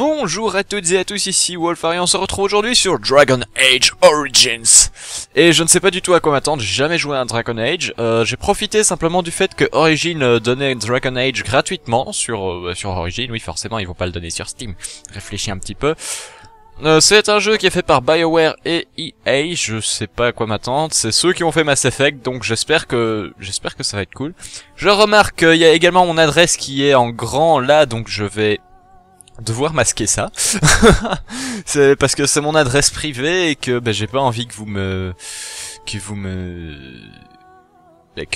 Bonjour à toutes et à tous, ici Wolfari, on se retrouve aujourd'hui sur Dragon Age Origins. Et je ne sais pas du tout à quoi m'attendre, j'ai jamais joué à un Dragon Age. J'ai profité simplement du fait que Origins donnait Dragon Age gratuitement sur Origins. Oui, forcément, ils vont pas le donner sur Steam. Réfléchis un petit peu. C'est un jeu qui est fait par Bioware et EA, je sais pas à quoi m'attendre, c'est ceux qui ont fait Mass Effect, donc j'espère que ça va être cool. Je remarque qu'il y a également mon adresse qui est en grand là, donc je vais devoir masquer ça. C'est parce que c'est mon adresse privée et que j'ai pas envie que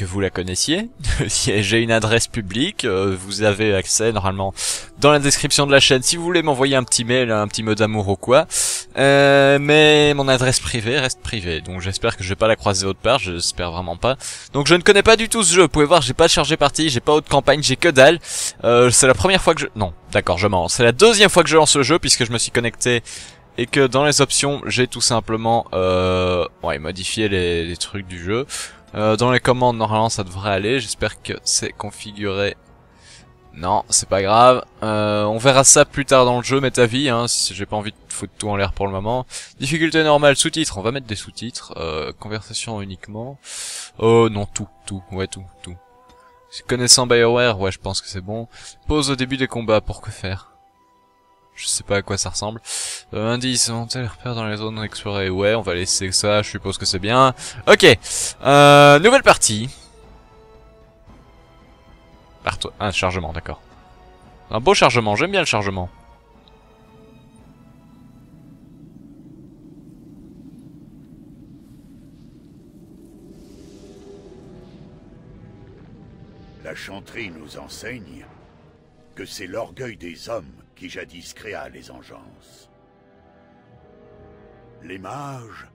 vous la connaissiez. J'ai une adresse publique, vous avez accès normalement dans la description de la chaîne si vous voulez m'envoyer un petit mail, un petit mot d'amour ou quoi. Mais mon adresse privée reste privée, donc j'espère que je vais pas la croiser autre part, j'espère vraiment pas. Donc je ne connais pas du tout ce jeu, vous pouvez voir, j'ai pas de chargé partie, j'ai pas autre campagne, j'ai que dalle. C'est la première fois que je... Non, d'accord, je mens. C'est la deuxième fois que je lance le jeu puisque je me suis connecté et que dans les options, j'ai tout simplement modifié les trucs du jeu. Dans les commandes, normalement, ça devrait aller. J'espère que c'est configuré. Non, c'est pas grave. On verra ça plus tard dans le jeu, mais ta vie, hein, si j'ai pas envie de foutre tout en l'air pour le moment. Difficulté normale, sous-titres, on va mettre des sous-titres. Conversation uniquement. Oh non, tout. Connaissant Bioware, ouais, je pense que c'est bon. Pause au début des combats, pour que faire? Je sais pas à quoi ça ressemble. Indice, monter les repères dans les zones explorées. Ouais, on va laisser ça, je suppose que c'est bien. Ok, nouvelle partie. Ah, chargement, d'accord. Un beau chargement, j'aime bien le chargement. La chanterie nous enseigne que c'est l'orgueil des hommes qui jadis créa les engences. Les mages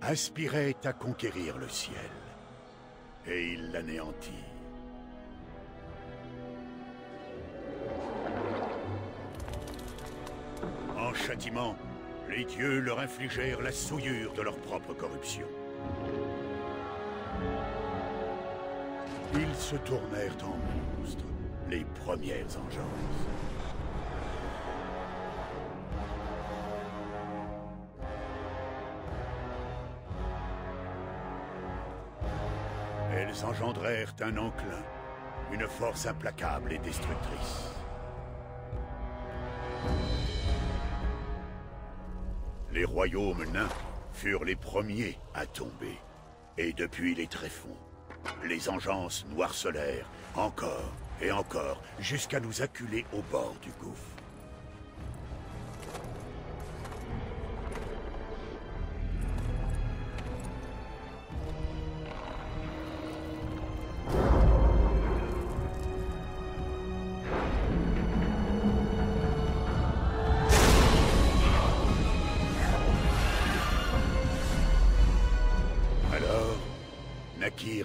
aspiraient à conquérir le ciel, et ils l'anéantirent. En châtiment, les dieux leur infligèrent la souillure de leur propre corruption. Ils se tournèrent en monstres, les premières engences. Elles engendrèrent un enclin, une force implacable et destructrice. Les royaumes nains furent les premiers à tomber, et depuis les tréfonds, les engences noircelèrent encore et encore, jusqu'à nous acculer au bord du gouffre.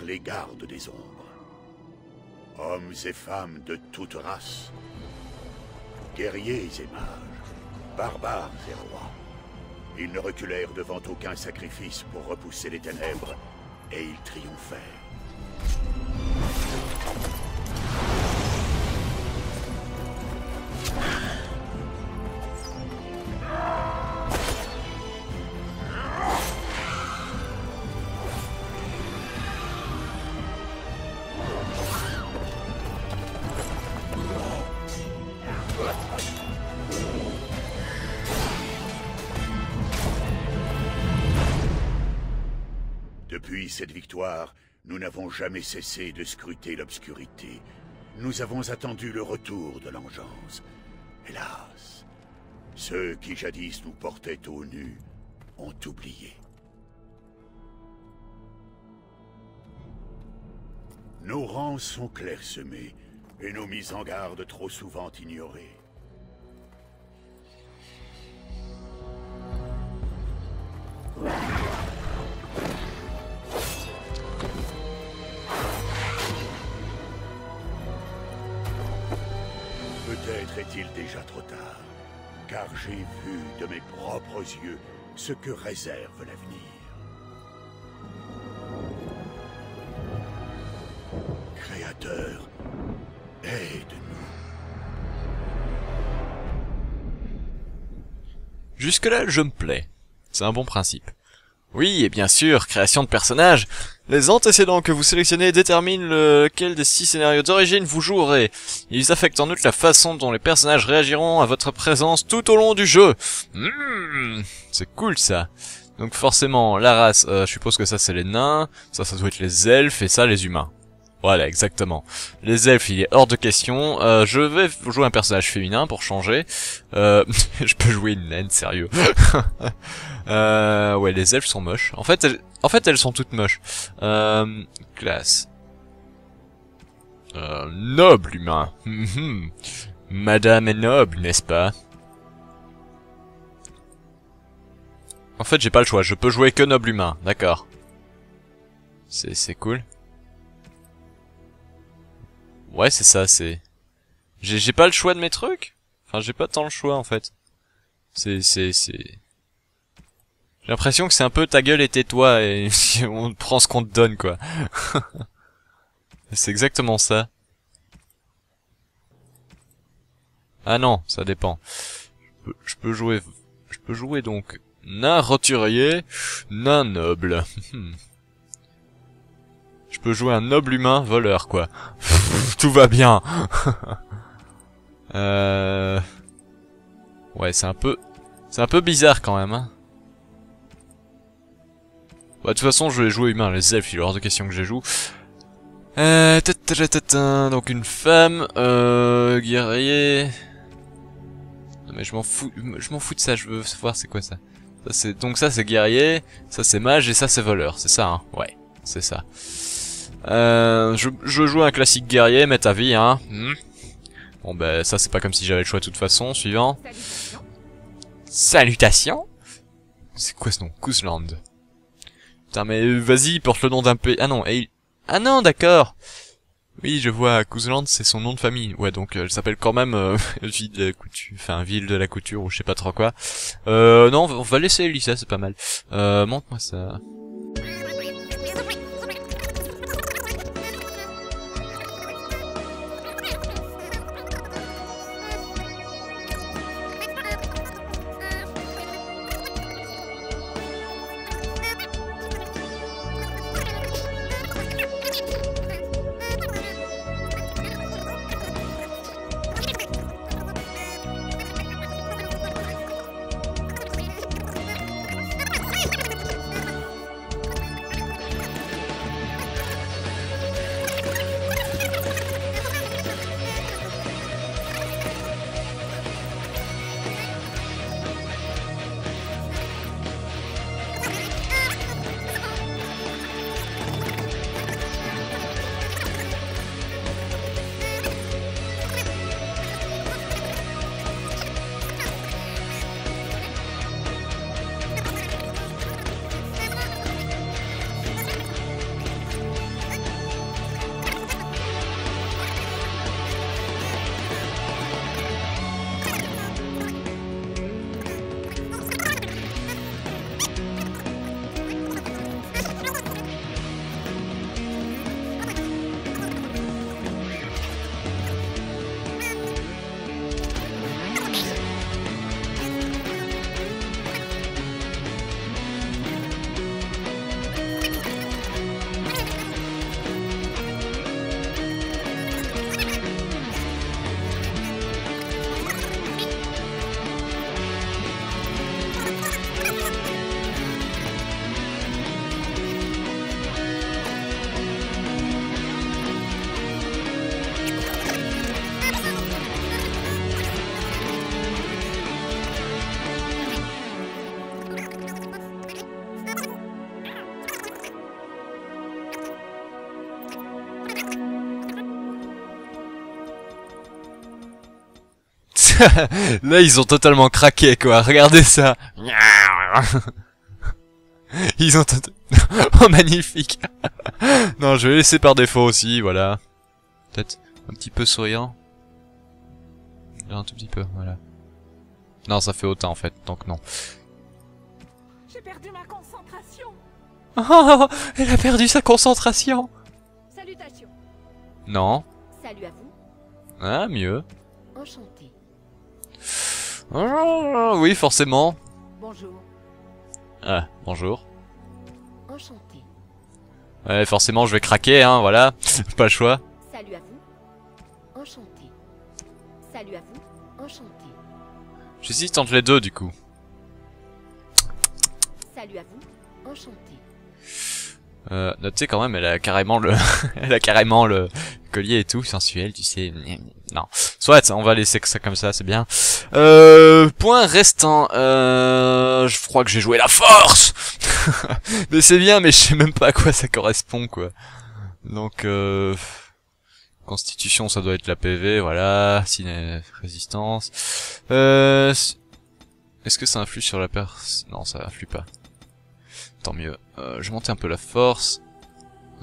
Les gardes des ombres, hommes et femmes de toutes races, guerriers et mages, barbares et rois. Ils ne reculèrent devant aucun sacrifice pour repousser les ténèbres, et ils triomphèrent. Depuis cette victoire, nous n'avons jamais cessé de scruter l'obscurité. Nous avons attendu le retour de l'engeance. Hélas, ceux qui jadis nous portaient aux nues ont oublié. Nos rangs sont clairsemés et nos mises en garde trop souvent ignorées. Peut-être est-il déjà trop tard, car j'ai vu de mes propres yeux ce que réserve l'avenir. Créateur, aide-nous. Jusque-là, je me plais. C'est un bon principe. Oui, et bien sûr, création de personnages. Les antécédents que vous sélectionnez déterminent lequel des 6 scénarios d'origine vous jouerez. Ils affectent en outre la façon dont les personnages réagiront à votre présence tout au long du jeu. C'est cool ça. Donc forcément, la race, je suppose que ça c'est les nains, ça doit être les elfes et ça les humains. Voilà, exactement. Les elfes, il est hors de question. Je vais jouer un personnage féminin pour changer. Je peux jouer une naine, sérieux. Ouais, les elfes sont moches. En fait, elles sont toutes moches. Classe. Noble humain. Madame est noble, n'est-ce pas? En fait, j'ai pas le choix. Je peux jouer que noble humain, d'accord. C'est cool. Ouais, c'est ça, c'est... J'ai pas le choix de mes trucs? Enfin, j'ai pas tant le choix, en fait. J'ai l'impression que c'est un peu ta gueule et tais-toi, et on prend ce qu'on te donne, quoi. C'est exactement ça. Ah non, ça dépend. Je peux jouer donc... Nain roturier, nain noble. Je peux jouer un noble humain voleur, quoi. Tout va bien. Ouais, c'est un peu bizarre quand même. Hein. Bah, de toute façon, je vais jouer humain. Les elfes, il est hors de question que je joue. Donc une femme, guerrier. Non mais je m'en fous de ça. Je veux savoir c'est quoi ça. Donc ça c'est guerrier, ça c'est mage et ça c'est voleur. C'est ça, hein. Ouais, c'est ça. Je joue un classique guerrier, mais ta vie, hein. Bon ben ça c'est pas comme si j'avais le choix de toute façon. Suivant. Salutations. C'est quoi ce nom? Cousland. Putain mais vas-y, porte le nom d'un pays. Ah non, ah non d'accord. Oui je vois, Cousland c'est son nom de famille. Ouais donc elle s'appelle quand même ville de la couture, enfin ville de la couture ou je sais pas trop quoi. Non on va laisser Elisa, c'est pas mal. Montre-moi ça. Là ils ont totalement craqué quoi, regardez ça. Ils ont oh magnifique. Non je vais laisser par défaut aussi, voilà. Peut-être un petit peu souriant. Un tout petit peu, voilà. Non ça fait autant en fait, donc non. J'ai perdu ma concentration. Oh, elle a perdu sa concentration. Salutations. Non. Salut à vous. Ah mieux. Enchanté. Oui, forcément. Bonjour. Ah, bonjour. Enchanté. Ouais, forcément, je vais craquer, hein, voilà. Pas le choix. Salut à vous. Enchanté. Salut à vous. Enchanté. J'hésite entre les deux, du coup. Salut à vous. Enchanté. Notez quand même, elle a carrément le, elle a carrément le collier et tout, sensuel, tu sais. Non. Soit, on va laisser ça comme ça, c'est bien. Point restant. Je crois que j'ai joué la force. Mais c'est bien, mais je sais même pas à quoi ça correspond, quoi. Donc, Constitution, ça doit être la PV, voilà. Ciné, résistance. Est-ce que ça influe sur la perse? Non, ça influe pas. Tant mieux. Je vais monter un peu la force.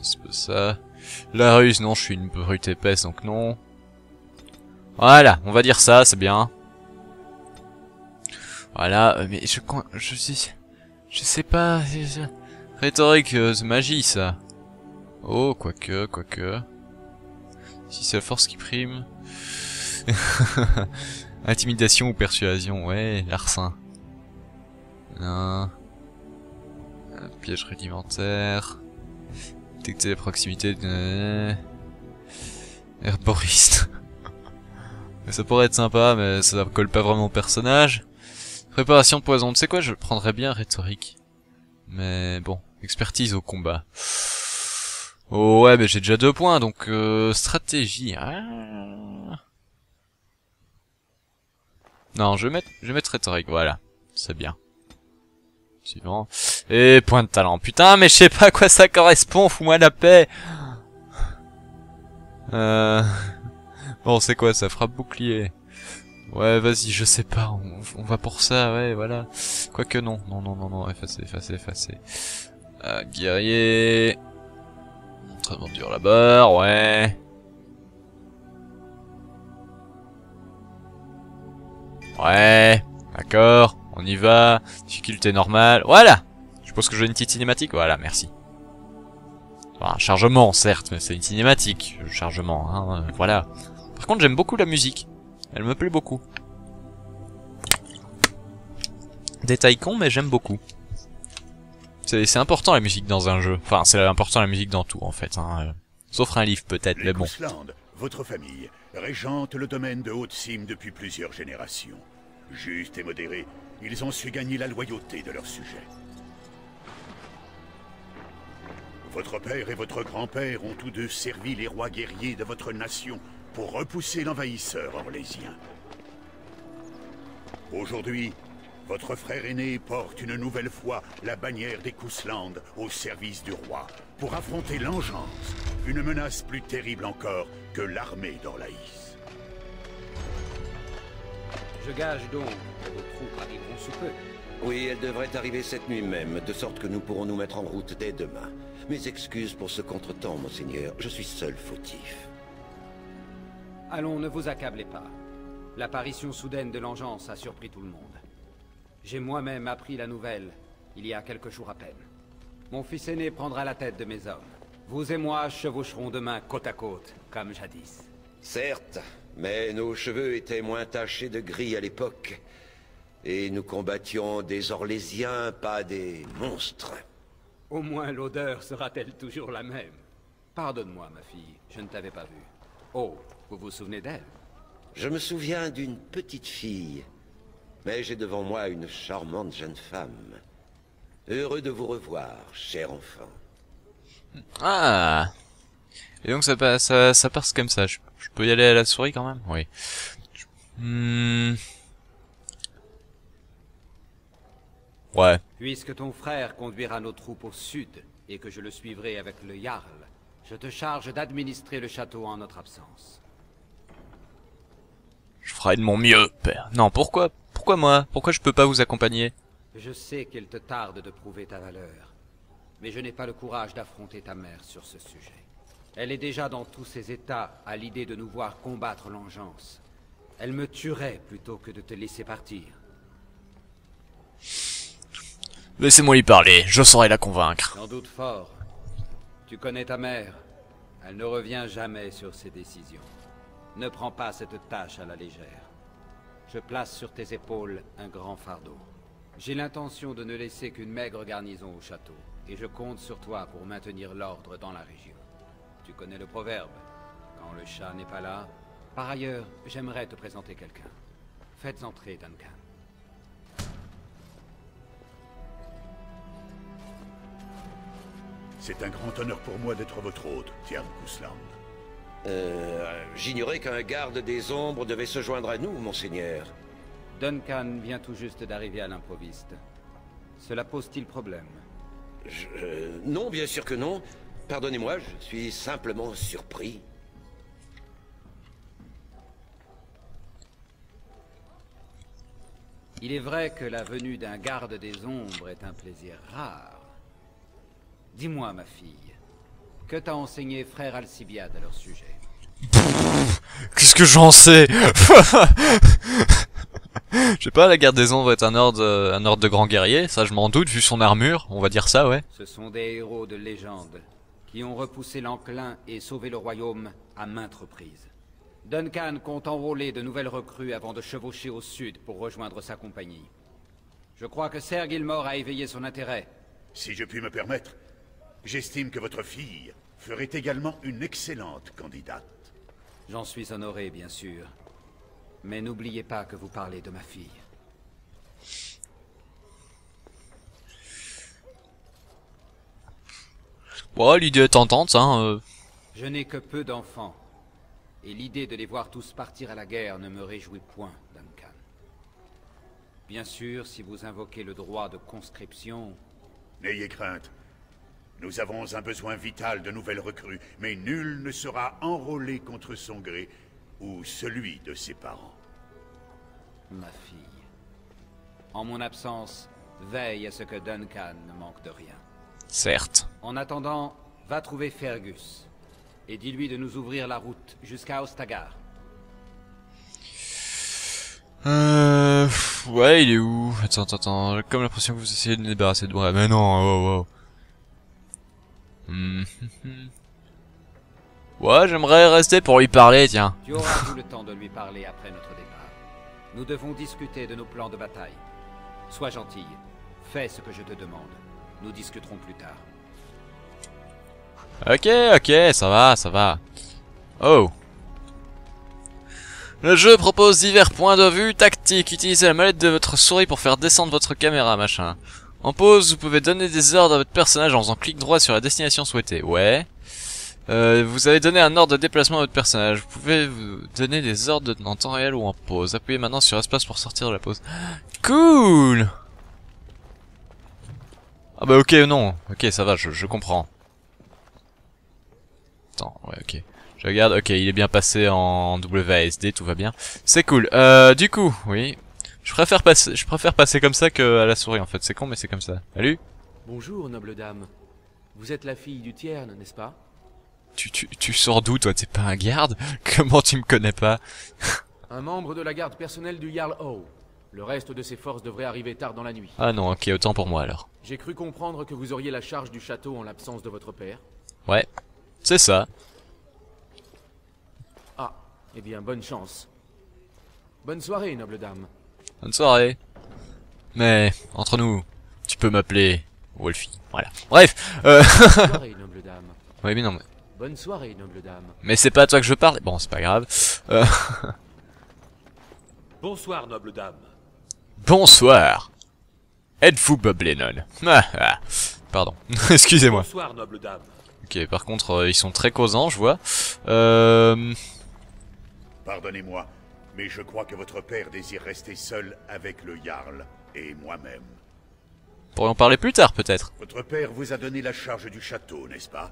C'est pas ça. La ruse, non, je suis une brute épaisse, donc non. Voilà, on va dire ça, c'est bien. Voilà, mais je sais pas. Rhétorique, magie, ça. Oh, quoique, quoique. Si c'est la force qui prime. Intimidation ou persuasion, ouais, larcin. Non. Piège rudimentaire. Détecter les proximités de... Herboriste. Ça pourrait être sympa, mais ça colle pas vraiment au personnage. Préparation poison, tu sais quoi, je prendrais bien rhétorique. Mais bon, expertise au combat. Oh ouais, mais j'ai déjà 2 points, donc stratégie. Ah. Non, je vais mettre rhétorique, voilà. C'est bien. Suivant. Et point de talent. Putain, mais je sais pas à quoi ça correspond, fous-moi la paix. Bon, c'est quoi ça, frappe bouclier. Ouais, vas-y, je sais pas, on va pour ça, ouais, voilà. Quoique non, non, non, non, non, effacer, effacer, effacer. Guerrier. Entraînement dur la barre, ouais. Ouais, d'accord. On y va, difficulté normale, voilà. Je pense que j'ai une petite cinématique, voilà, merci. Enfin, un chargement, certes, mais c'est une cinématique, le chargement, hein, voilà. Par contre, j'aime beaucoup la musique, elle me plaît beaucoup. Détail con, mais j'aime beaucoup. C'est important la musique dans un jeu, enfin, c'est important la musique dans tout, en fait, hein. Sauf un livre, peut-être, mais bon. Cousland, votre famille, régente le domaine de Haute-Cime depuis plusieurs générations. Juste et modéré. Ils ont su gagner la loyauté de leur sujet. Votre père et votre grand-père ont tous deux servi les rois guerriers de votre nation pour repousser l'envahisseur orlésien. Aujourd'hui, votre frère aîné porte une nouvelle fois la bannière des Cousland au service du roi pour affronter l'engeance, une menace plus terrible encore que l'armée d'Orlaïs. Je gage donc que vos troupes arriveront sous peu. Oui, elles devraient arriver cette nuit même, de sorte que nous pourrons nous mettre en route dès demain. Mes excuses pour ce contretemps, monseigneur. Je suis seul fautif. Allons, ne vous accablez pas. L'apparition soudaine de l'engeance a surpris tout le monde. J'ai moi-même appris la nouvelle, il y a quelques jours à peine. Mon fils aîné prendra la tête de mes hommes. Vous et moi chevaucherons demain côte à côte, comme jadis. Certes. Mais nos cheveux étaient moins tachés de gris à l'époque. Et nous combattions des Orlésiens, pas des monstres. Au moins l'odeur sera-t-elle toujours la même. Pardonne-moi, ma fille, je ne t'avais pas vue. Oh, vous vous souvenez d'elle? Je me souviens d'une petite fille. Mais j'ai devant moi une charmante jeune femme. Heureux de vous revoir, cher enfant. Ah. Et donc ça passe comme ça, je peux y aller à la souris quand même? Oui. Ouais. Puisque ton frère conduira nos troupes au sud, et que je le suivrai avec le Yarl, je te charge d'administrer le château en notre absence. Je ferai de mon mieux, père. Non, pourquoi? Pourquoi moi? Pourquoi je peux pas vous accompagner? Je sais qu'il te tarde de prouver ta valeur, mais je n'ai pas le courage d'affronter ta mère sur ce sujet. Elle est déjà dans tous ses états à l'idée de nous voir combattre l'engeance. Elle me tuerait plutôt que de te laisser partir. Laissez-moi lui parler, je saurai la convaincre. J'en doute fort. Tu connais ta mère. Elle ne revient jamais sur ses décisions. Ne prends pas cette tâche à la légère. Je place sur tes épaules un grand fardeau. J'ai l'intention de ne laisser qu'une maigre garnison au château, et je compte sur toi pour maintenir l'ordre dans la région. Tu connais le proverbe, quand le chat n'est pas là. Par ailleurs, j'aimerais te présenter quelqu'un. Faites entrer Duncan. C'est un grand honneur pour moi d'être votre hôte, Tierne Cousland. J'ignorais qu'un garde des ombres devait se joindre à nous, monseigneur. Duncan vient tout juste d'arriver à l'improviste. Cela pose-t-il problème? Non, bien sûr que non. Pardonnez-moi, je suis simplement surpris. Il est vrai que la venue d'un garde des ombres est un plaisir rare. Dis-moi, ma fille, que t'as enseigné frère Alcibiade à leur sujet? Qu'est-ce que j'en sais? Je sais pas, la garde des ombres est un ordre de grands guerriers, ça je m'en doute, vu son armure, on va dire ça, ouais. Ce sont des héros de légende qui ont repoussé l'enclin et sauvé le royaume à maintes reprises. Duncan compte enrôler de nouvelles recrues avant de chevaucher au sud pour rejoindre sa compagnie. Je crois que Ser Gilmore a éveillé son intérêt. Si je puis me permettre, j'estime que votre fille ferait également une excellente candidate. J'en suis honoré, bien sûr. Mais n'oubliez pas que vous parlez de ma fille. Bon, l'idée est tentante, hein. Je n'ai que peu d'enfants. Et l'idée de les voir tous partir à la guerre ne me réjouit point, Duncan. Bien sûr, si vous invoquez le droit de conscription... N'ayez crainte. Nous avons un besoin vital de nouvelles recrues, mais nul ne sera enrôlé contre son gré, ou celui de ses parents. Ma fille, en mon absence, veille à ce que Duncan ne manque de rien. Certes. En attendant, va trouver Fergus, et dis-lui de nous ouvrir la route jusqu'à Ostagar. Ouais, il est où? Attends, j'ai comme l'impression que vous essayez de me débarrasser de moi. Mais non, wow. Ouais, j'aimerais rester pour lui parler, tiens. Tu auras tout le temps de lui parler après notre départ. Nous devons discuter de nos plans de bataille. Sois gentille, fais ce que je te demande. Nous discuterons plus tard. Ok, ça va. Oh. Le jeu propose divers points de vue tactiques. Utilisez la molette de votre souris pour faire descendre votre caméra, machin. En pause, vous pouvez donner des ordres à votre personnage en faisant clic droit sur la destination souhaitée. Ouais. Vous avez donné un ordre de déplacement à votre personnage. Vous pouvez vous donner des ordres en temps réel ou en pause. Appuyez maintenant sur espace pour sortir de la pause. Cool! Ah bah ok, non. Ok, ça va, je comprends. Attends, ouais, ok. Je regarde, ok, il est bien passé en WASD, tout va bien. C'est cool. Du coup, oui. Je préfère passer comme ça que à la souris en fait. C'est con, mais c'est comme ça. Salut. Bonjour, noble dame. Vous êtes la fille du Tierne, n'est-ce pas? Tu sors d'où, toi? T'es pas un garde? Comment tu me connais pas? Un membre de la garde personnelle du Yarl Howe. Le reste de ses forces devrait arriver tard dans la nuit. Ah non, ok, autant pour moi alors. J'ai cru comprendre que vous auriez la charge du château en l'absence de votre père. Ouais, c'est ça. Ah, eh bien, bonne chance. Bonne soirée, noble dame. Bonne soirée. Mais, entre nous, tu peux m'appeler Wolfie. Voilà. Bref, Bonne soirée, noble dame. Oui, mais non, mais... Bonne soirée, noble dame. Mais c'est pas à toi que je parle. Bon, c'est pas grave. Bonsoir, noble dame. Bonsoir. Êtes-vous Bob Lennon? Pardon. Excusez-moi. Bonsoir, noble dame. Ok, par contre, ils sont très causants, je vois. Pardonnez-moi, mais je crois que votre père désire rester seul avec le Jarl et moi-même. Pourrions parler plus tard, peut-être. Votre père vous a donné la charge du château, n'est-ce pas?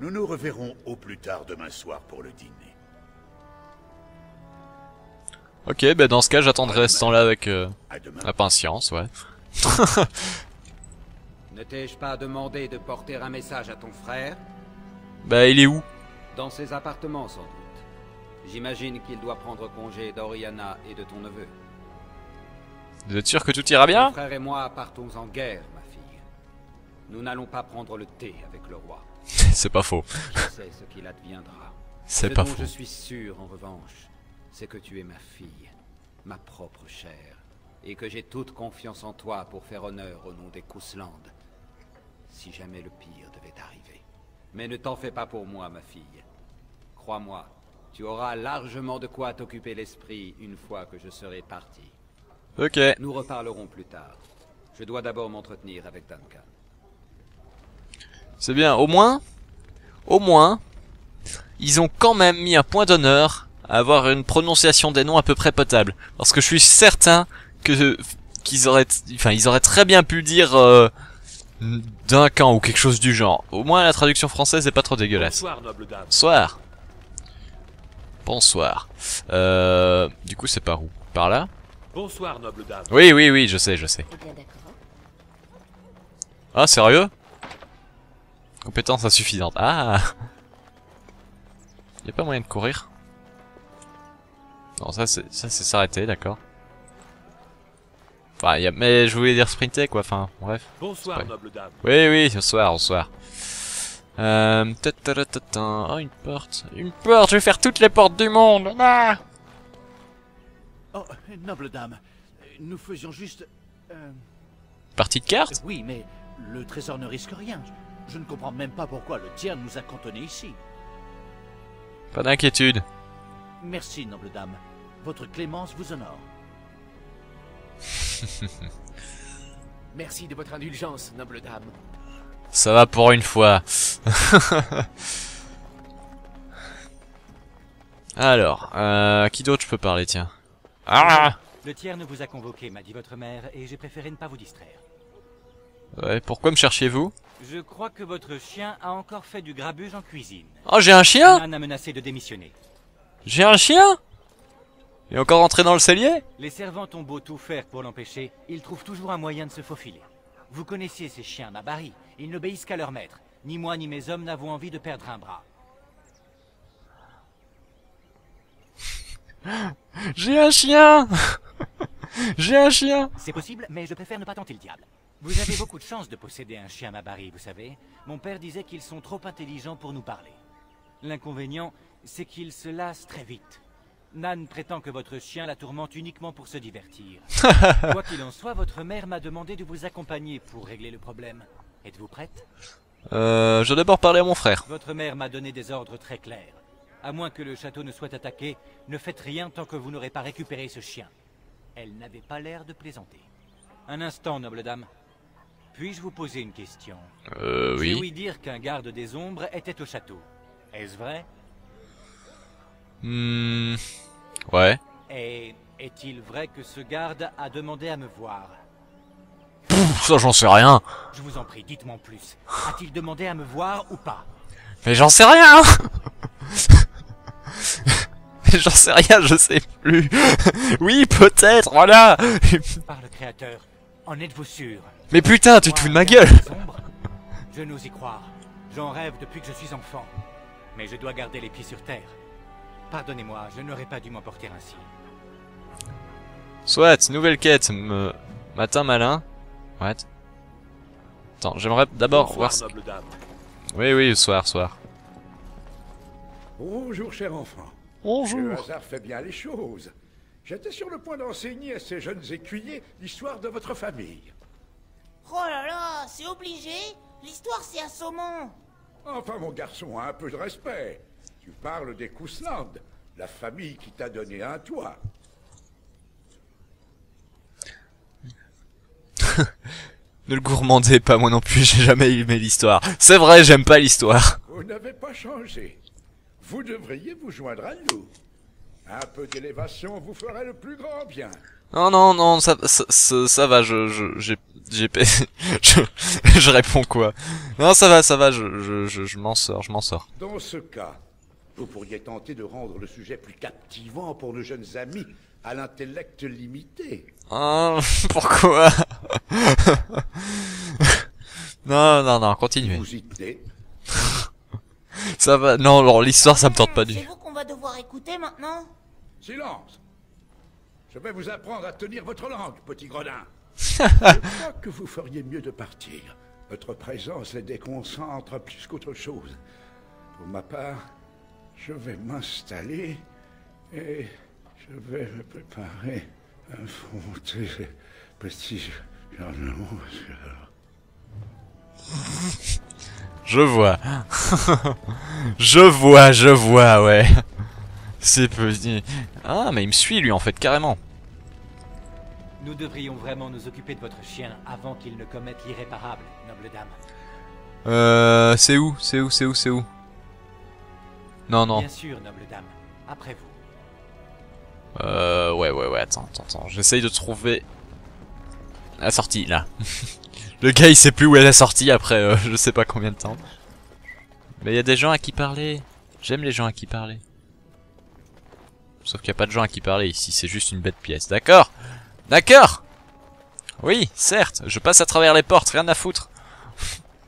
Nous nous reverrons au plus tard demain soir pour le dîner. Ok, bah dans ce cas, j'attendrai ce temps-là avec impatience, ouais. Ne t'ai-je pas demandé de porter un message à ton frère? Bah, il est où? Dans ses appartements, sans doute. J'imagine qu'il doit prendre congé d'Oriana et de ton neveu. Vous êtes sûr que tout ira bien? Mon frère et moi partons en guerre, ma fille. Nous n'allons pas prendre le thé avec le roi. C'est pas faux. Je sais ce qu'il adviendra. C'est pas faux. Ce dont je suis sûr, en revanche, c'est que tu es ma fille, ma propre chair, et que j'ai toute confiance en toi pour faire honneur au nom des Cousland, si jamais le pire devait arriver. Mais ne t'en fais pas pour moi, ma fille. Crois-moi, tu auras largement de quoi t'occuper l'esprit une fois que je serai parti. Ok. Nous reparlerons plus tard. Je dois d'abord m'entretenir avec Duncan. C'est bien, au moins, ils ont quand même mis un point d'honneur à avoir une prononciation des noms à peu près potable. Parce que je suis certain que qu'ils auraient très bien pu dire Duncan ou quelque chose du genre. Au moins la traduction française n'est pas trop dégueulasse. Bonsoir, noble dame. Bonsoir. Bonsoir. Du coup c'est par où? Par là? Bonsoir, noble dame. Oui, oui, oui, je sais. Ah, sérieux? Compétence insuffisante. Ah! Y'a pas moyen de courir? Non, ça c'est s'arrêter, d'accord. Enfin, mais je voulais dire sprinter quoi, enfin, bref. Bonsoir, noble dame. Oui, oui, bonsoir. Oh, une porte. Une porte, je vais faire toutes les portes du monde! Ah! Oh, noble dame, nous faisions juste... Partie de carte? Oui, mais le trésor ne risque rien. Je ne comprends même pas pourquoi le Tierne nous a cantonnés ici. Pas d'inquiétude. Merci, noble dame. Votre clémence vous honore. Merci de votre indulgence, noble dame. Ça va pour une fois. Alors, qui d'autre je peux parler, tiens? Ah! Le Tierne vous a convoqué, m'a dit votre mère, et j'ai préféré ne pas vous distraire. Ouais, pourquoi me cherchiez-vous? Je crois que votre chien a encore fait du grabuge en cuisine. Oh, j'ai un chien? Nan a menacé de démissionner. J'ai un chien? Il est encore entré dans le cellier? Les servantes ont beau tout faire pour l'empêcher, ils trouvent toujours un moyen de se faufiler. Vous connaissiez ces chiens, Mabari. Ils n'obéissent qu'à leur maître. Ni moi ni mes hommes n'avons envie de perdre un bras. J'ai un chien. J'ai un chien. C'est possible, mais je préfère ne pas tenter le diable. Vous avez beaucoup de chance de posséder un chien Mabari, vous savez. Mon père disait qu'ils sont trop intelligents pour nous parler. L'inconvénient, c'est qu'ils se lassent très vite. Nan prétend que votre chien la tourmente uniquement pour se divertir. Quoi qu'il en soit, votre mère m'a demandé de vous accompagner pour régler le problème. Êtes-vous prête? Je dois d'abord parler à mon frère. Votre mère m'a donné des ordres très clairs. À moins que le château ne soit attaqué, ne faites rien tant que vous n'aurez pas récupéré ce chien. Elle n'avait pas l'air de plaisanter. Un instant, noble dame. Puis-je vous poser une question? Oui. J'ai ouï dire qu'un garde des ombres était au château. Est-ce vrai? Ouais. Et est-il vrai que ce garde a demandé à me voir? Pouf, ça j'en sais rien. Je vous en prie, dites-moi en plus. A-t-il demandé à me voir ou pas? Mais j'en sais rien. Mais j'en sais rien, je sais plus. Oui, peut-être, voilà. Par le créateur, en êtes-vous sûr? Mais putain, tu te fous de ma gueule! Je n'ose y croire. J'en rêve depuis que je suis enfant. Mais je dois garder les pieds sur terre. Pardonnez-moi, je n'aurais pas dû m'emporter ainsi. Soit, nouvelle quête. Matin malin. What? Attends, j'aimerais d'abord voir... Oui, oui, soir. Bonjour, cher enfant. Bonjour. Le hasard fait bien les choses. J'étais sur le point d'enseigner à ces jeunes écuyers l'histoire de votre famille. Oh là là, c'est obligé? L'histoire c'est assommant. Enfin mon garçon, un peu de respect. Tu parles des Cousland, la famille qui t'a donné un toit. Ne le gourmandez pas, moi non plus, j'ai jamais aimé l'histoire. C'est vrai, j'aime pas l'histoire. Vous n'avez pas changé. Vous devriez vous joindre à nous. Un peu d'élévation vous ferait le plus grand bien. Non, ça va, je réponds quoi. Non, ça va, je m'en sors. Dans ce cas, vous pourriez tenter de rendre le sujet plus captivant pour nos jeunes amis à l'intellect limité. Ah, pourquoi? Non, continuez. Vous y tenez. Ça va, non, l'histoire ça me tente pas du tout. C'est vous qu'on va devoir écouter maintenant? Silence! Je vais vous apprendre à tenir votre langue, petit gredin. Je crois que vous feriez mieux de partir. Votre présence les déconcentre plus qu'autre chose. Pour ma part, je vais m'installer et je vais me préparer Monter prestige énormément parce que alors... Je vois. je vois, ouais. C'est petit. Ah, mais il me suit lui en fait, carrément. Nous devrions vraiment nous occuper de votre chien avant qu'il ne commette l'irréparable, noble dame. C'est où? Non, non. Bien sûr, noble dame. Après vous. Ouais, attends. J'essaye de trouver... la sortie, là. Le gars, il sait plus où est la sortie après je sais pas combien de temps. Mais il y a des gens à qui parler. J'aime les gens à qui parler. Sauf qu'il n'y a pas de gens à qui parler ici, c'est juste une bête pièce. D'accord? D'accord! Oui, certes, je passe à travers les portes, rien à foutre.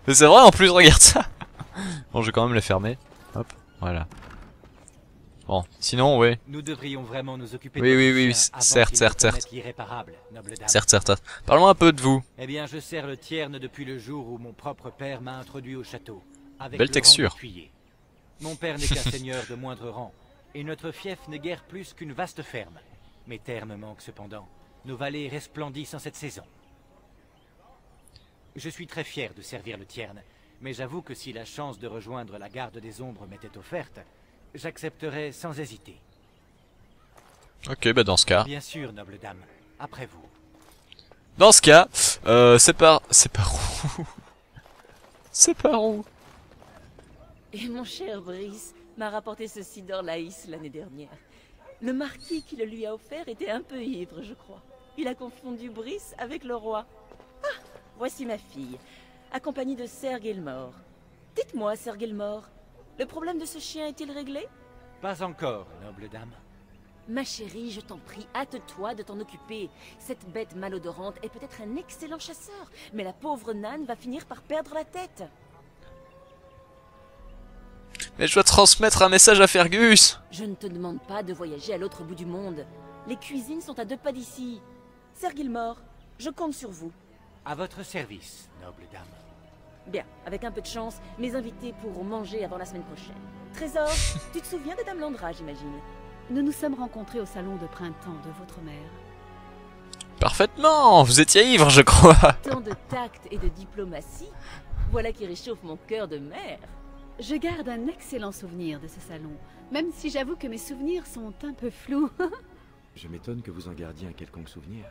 Mais c'est vrai en plus, regarde ça! Bon, je vais quand même les fermer. Hop, voilà. Bon, sinon, oui. Nous devrions vraiment nous occuper de certes. Parlons un peu de vous. Eh bien, je sers le Tierne depuis le jour où mon propre père m'a introduit au château. Avec belle texture. Mon père n'est qu'un seigneur de moindre rang, et notre fief n'est guère plus qu'une vaste ferme. Mes terres me manquent cependant. Nos vallées resplendissent en cette saison. Je suis très fier de servir le Tierne, mais j'avoue que si la chance de rejoindre la garde des ombres m'était offerte, j'accepterais sans hésiter. Ok, bah dans ce cas... Bien sûr, noble dame, après vous. Dans ce cas, c'est par où? Et mon cher Brice m'a rapporté ceci d'Orlaïs l'année dernière. Le marquis qui le lui a offert était un peu ivre, je crois. Il a confondu Brice avec le roi. Ah, voici ma fille, accompagnée de Ser Gilmore. Dites-moi, Ser Gilmore, le problème de ce chien est-il réglé? Pas encore, noble dame. Ma chérie, je t'en prie, hâte-toi de t'en occuper. Cette bête malodorante est peut-être un excellent chasseur, mais la pauvre Nan va finir par perdre la tête. Mais je dois transmettre un message à Fergus. Je ne te demande pas de voyager à l'autre bout du monde. Les cuisines sont à 2 pas d'ici. Ser Gilmore, je compte sur vous. À votre service, noble dame. Bien, avec un peu de chance, mes invités pourront manger avant la semaine prochaine. Trésor, tu te souviens de Dame Landra, j'imagine? Nous nous sommes rencontrés au salon de printemps de votre mère. Parfaitement, vous étiez ivre, je crois. Tant de tact et de diplomatie, voilà qui réchauffe mon cœur de mère. Je garde un excellent souvenir de ce salon, même si j'avoue que mes souvenirs sont un peu flous. Je m'étonne que vous en gardiez un quelconque souvenir.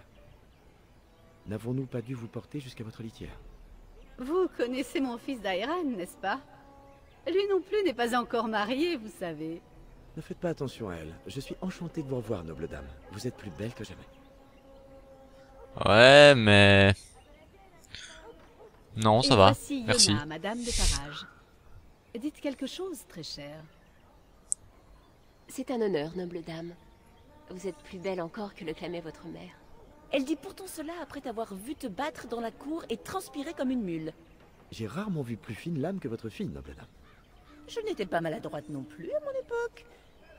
N'avons-nous pas dû vous porter jusqu'à votre litière? Vous connaissez mon fils Dairan, n'est-ce pas? Lui non plus n'est pas encore marié, vous savez. Ne faites pas attention à elle. Je suis enchantée de vous revoir, noble dame. Vous êtes plus belle que jamais. Ouais, mais... Non, ça va. Merci. Yona, madame de Parage. Dites quelque chose, très cher. C'est un honneur, noble dame. Vous êtes plus belle encore que le clamait votre mère. Elle dit pourtant cela après t'avoir vu te battre dans la cour et transpirer comme une mule. J'ai rarement vu plus fine lame que votre fille, noble dame. Je n'étais pas maladroite non plus à mon époque.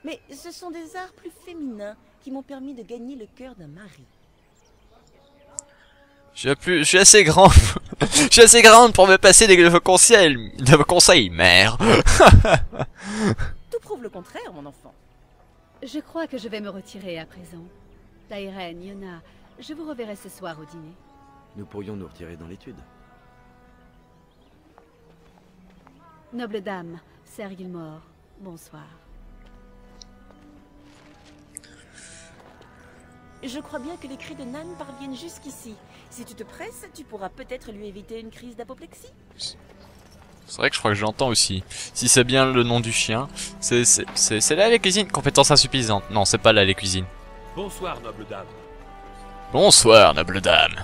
Mais ce sont des arts plus féminins qui m'ont permis de gagner le cœur d'un mari. Je suis assez grand. Je suis assez grande pour me passer de vos conseils, mère. Tout prouve le contraire, mon enfant. Je crois que je vais me retirer à présent. Tyrène, Yona, je vous reverrai ce soir au dîner. Nous pourrions nous retirer dans l'étude. Noble dame, Ser Gilmore, bonsoir. Je crois bien que les cris de Nan parviennent jusqu'ici. Si tu te presses, tu pourras peut-être lui éviter une crise d'apoplexie. C'est vrai que je crois que j'entends aussi. Si c'est bien le nom du chien, c'est là les cuisines. Compétence insuffisante. Non, c'est pas là les cuisines. Bonsoir, noble dame. Bonsoir, noble dame.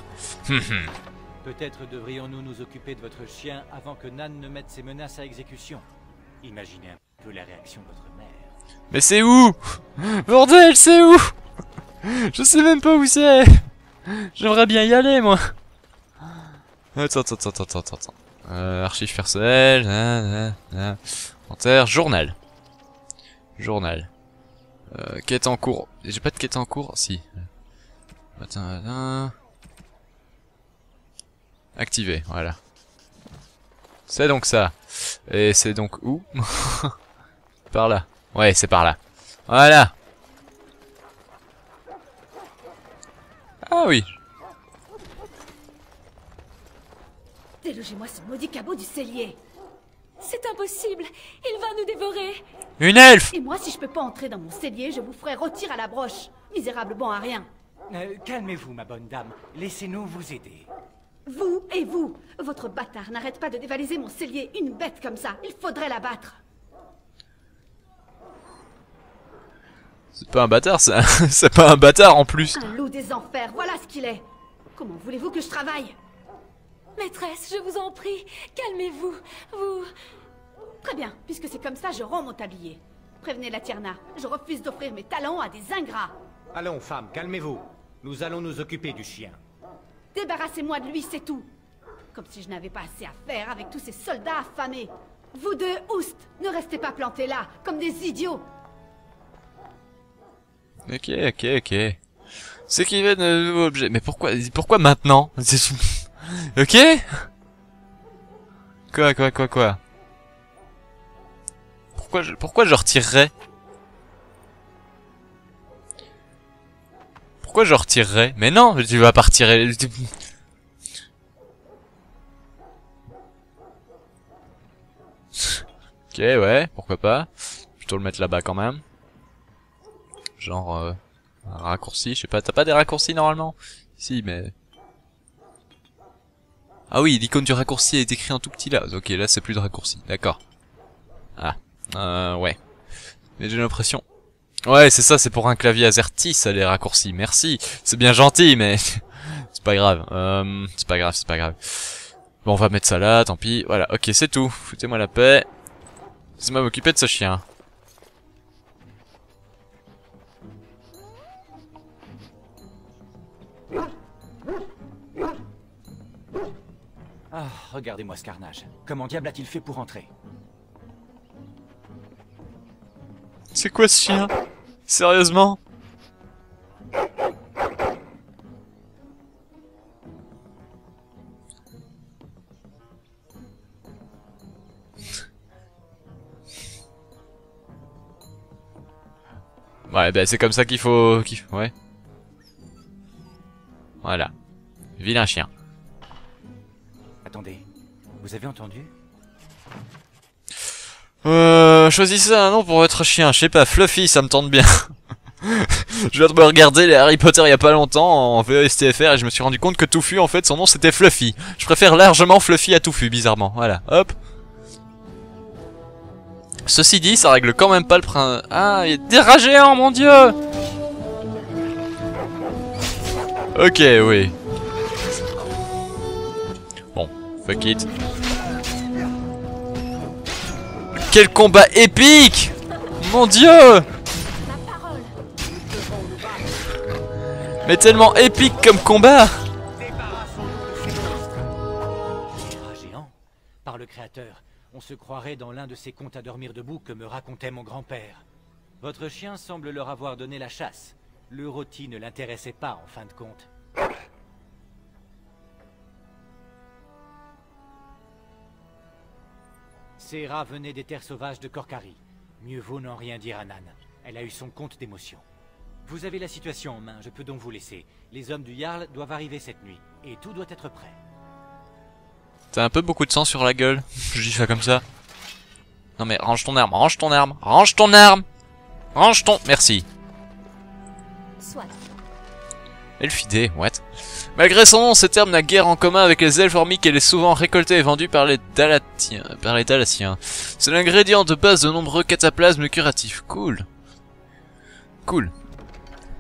Peut-être devrions-nous nous occuper de votre chien avant que Nan ne mette ses menaces à exécution. Imaginez un peu la réaction de votre mère. Mais c'est où? Bordel, c'est où? Je sais même pas où c'est. J'aimerais bien y aller, moi. Attends. Archives personnelles. Inventaire. Journal. Quête en cours. J'ai pas de quête en cours. Si. Attends. Activé. Voilà. C'est donc ça. Et c'est donc où? Par là. Ouais, c'est par là. Voilà. Ah oui. Délogez-moi ce maudit cabot du cellier. C'est impossible, il va nous dévorer. Une elfe. Et moi, si je peux pas entrer dans mon cellier, je vous ferai rôtir à la broche. Misérable bon à rien. Calmez-vous, ma bonne dame. Laissez-nous vous aider. Vous et vous. Votre bâtard n'arrête pas de dévaliser mon cellier. Une bête comme ça, il faudrait la battre. C'est pas un bâtard, ça. C'est pas un bâtard en plus. Un loup des enfers, voilà ce qu'il est. Comment voulez-vous que je travaille? Maîtresse, je vous en prie, calmez-vous, vous... Très bien, puisque c'est comme ça, je rends mon tablier. Prévenez la Tierne, je refuse d'offrir mes talents à des ingrats. Allons, femme, calmez-vous. Nous allons nous occuper du chien. Débarrassez-moi de lui, c'est tout. Comme si je n'avais pas assez à faire avec tous ces soldats affamés. Vous deux, oust, ne restez pas plantés là, comme des idiots. Ok, ok, ok. Ce qui va de nouveaux objets... Mais pourquoi maintenant? Ok. Quoi. Pourquoi je retirerais? Pourquoi je retirerais? Mais non, tu vas pas retirer. Ok, ouais, pourquoi pas. Plutôt le mettre là-bas quand même. Genre un raccourci, je sais pas, t'as pas des raccourcis normalement? Si, mais... Ah oui, l'icône du raccourci est écrit en tout petit là. Ok, là c'est plus de raccourci, d'accord. Ah, ouais. Mais j'ai l'impression... Ouais, c'est ça, c'est pour un clavier AZERTY, ça, les raccourcis, merci. C'est bien gentil, mais... c'est pas grave, c'est pas grave. Bon, on va mettre ça là, tant pis. Voilà, ok, c'est tout. Foutez-moi la paix. Laissez-moi m'occuper de ce chien. Ah, regardez-moi ce carnage. Comment diable a-t-il fait pour entrer? C'est quoi ce chien? Sérieusement? Ouais, bah c'est comme ça qu'il faut... Ouais. Voilà. Vilain chien. Attendez, vous avez entendu? Choisissez un nom pour votre chien, je sais pas, Fluffy, ça me tente bien. Je viens de me regarder les Harry Potter il y a pas longtemps en VESTFR et je me suis rendu compte que Touffu, en fait, son nom c'était Fluffy. Je préfère largement Fluffy à Touffu, bizarrement, voilà, hop. Ceci dit, ça règle quand même pas le prince... Ah, il y a des rats géants, mon dieu! Ok, oui. Fuck it. Quel combat épique! Mon dieu! Mais tellement épique comme combat! Géant, par le créateur, on se croirait dans l'un de ces contes à dormir debout que me racontait mon grand-père. Votre chien semble leur avoir donné la chasse. Le rôti ne l'intéressait pas en fin de compte. Ces rats venaient des terres sauvages de Corcarie. Mieux vaut n'en rien dire à Nan. Elle a eu son compte d'émotion. Vous avez la situation en main, je peux donc vous laisser. Les hommes du Yarl doivent arriver cette nuit, et tout doit être prêt. T'as un peu beaucoup de sang sur la gueule, je dis ça comme ça. Non mais range ton arme. Merci. Soit. Elfidé, what? Malgré son nom, ce terme n'a guère en commun avec les elfes hormis qu'elle est souvent récoltée et vendue par les Dalatiens. C'est l'ingrédient de base de nombreux cataplasmes curatifs. Cool. Cool.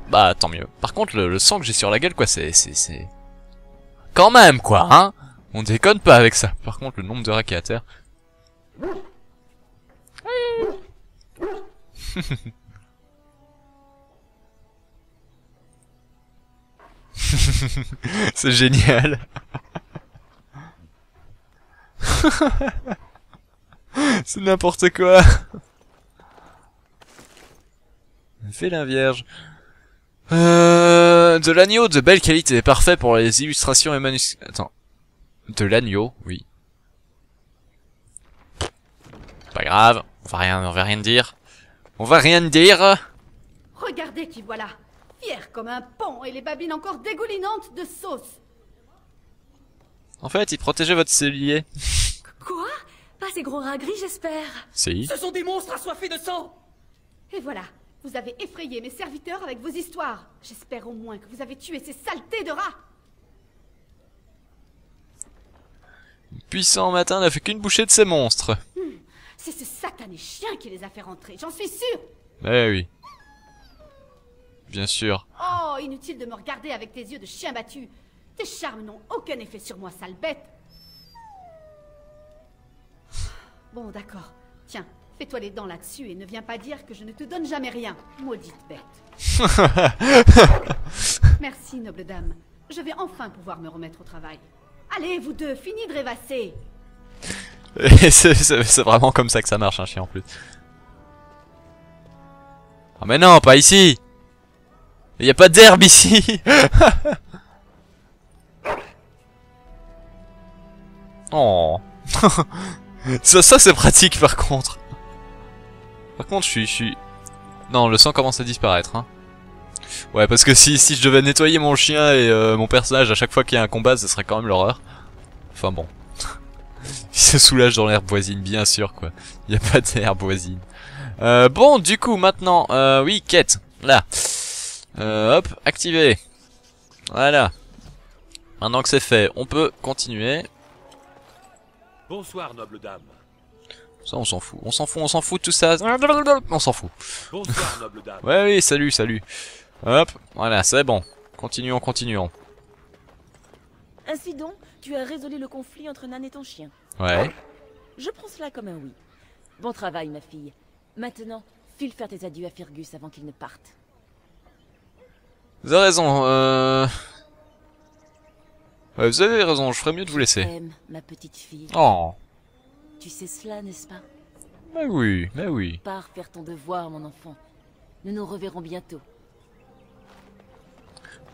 Bah, tant mieux. Par contre, le sang que j'ai sur la gueule, quoi, c'est... Quand même, quoi, hein? On déconne pas avec ça. Par contre, le nombre de rats qui est à terre... C'est génial. C'est n'importe quoi. Félin vierge. De l'agneau de belle qualité, parfait pour les illustrations et manuscrits. Attends. De l'agneau, oui. Pas grave, on va rien dire. Regardez qui voilà. fier comme un pont et les babines encore dégoulinantes de sauce. En fait, il protégeait votre cellier. Quoi? Pas ces gros rats gris, j'espère. Si. Ce sont des monstres assoiffés de sang. Et voilà, vous avez effrayé mes serviteurs avec vos histoires. J'espère au moins que vous avez tué ces saletés de rats. Puissant Matin n'a fait qu'une bouchée de ces monstres. C'est ce satané chien qui les a fait rentrer, j'en suis sûr. Bah oui. Bien sûr. Oh, inutile de me regarder avec tes yeux de chien battu. Tes charmes n'ont aucun effet sur moi, sale bête. Bon, d'accord. Tiens, fais-toi les dents là-dessus et ne viens pas dire que je ne te donne jamais rien, maudite bête. Merci, noble dame. Je vais enfin pouvoir me remettre au travail. Allez, vous deux, finis de rêvasser. C'est vraiment comme ça que ça marche, un chien en plus. Ah, oh mais non, pas ici. Il n'y a pas d'herbe ici. Oh. Ça c'est pratique par contre. Par contre, je suis... Non, le sang commence à disparaître, hein. Ouais, parce que si je devais nettoyer mon chien et mon personnage à chaque fois qu'il y a un combat, ce serait quand même l'horreur. Enfin bon. Il se soulage dans l'herbe voisine, bien sûr, quoi. Il n'y a pas d'herbe voisine. Bon, du coup, maintenant... oui, quête. Là. Hop, activé. Voilà. Maintenant que c'est fait, on peut continuer. Bonsoir, noble dame. Ça, on s'en fout. On s'en fout, tout ça. On s'en fout. Bonsoir, noble dame. Ouais, oui, salut. Hop, voilà, c'est bon. Continuons. Ainsi donc, tu as résolu le conflit entre Nan et ton chien. Ouais. Je prends cela comme un oui. Bon travail, ma fille. Maintenant, file faire tes adieux à Fergus avant qu'il ne parte. Vous avez raison, Ouais, vous avez raison, je ferais mieux de vous laisser. Ma petite fille. Oh. Tu sais cela, n'est-ce pas? Mais oui. Pars faire ton devoir, mon enfant. Nous nous reverrons bientôt.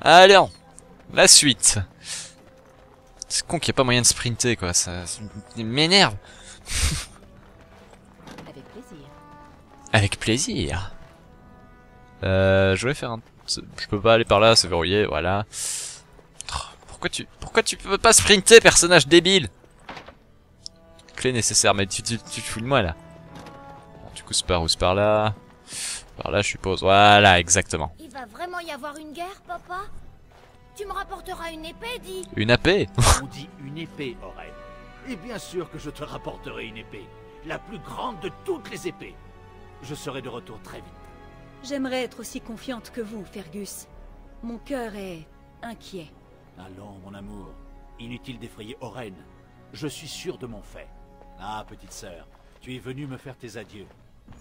Allez, la suite. C'est con qu'il n'y a pas moyen de sprinter, quoi. Ça m'énerve. Avec plaisir. Je voulais faire un... Je peux pas aller par là, c'est verrouillé, voilà. Pourquoi tu peux pas sprinter, personnage débile? Clé nécessaire, mais tu te fous de moi, là. Bon, du coup, c'est par où? C'est par là. Par là, je suppose. Voilà, exactement. Il va vraiment y avoir une guerre, papa? Tu me rapporteras une épée, dis? Une épée? On dit une épée, Oren. Et bien sûr que je te rapporterai une épée. La plus grande de toutes les épées. Je serai de retour très vite. J'aimerais être aussi confiante que vous, Fergus. Mon cœur est inquiet. Allons, mon amour. Inutile d'effrayer Oren. Je suis sûr de mon fait. Ah, petite sœur, tu es venue me faire tes adieux.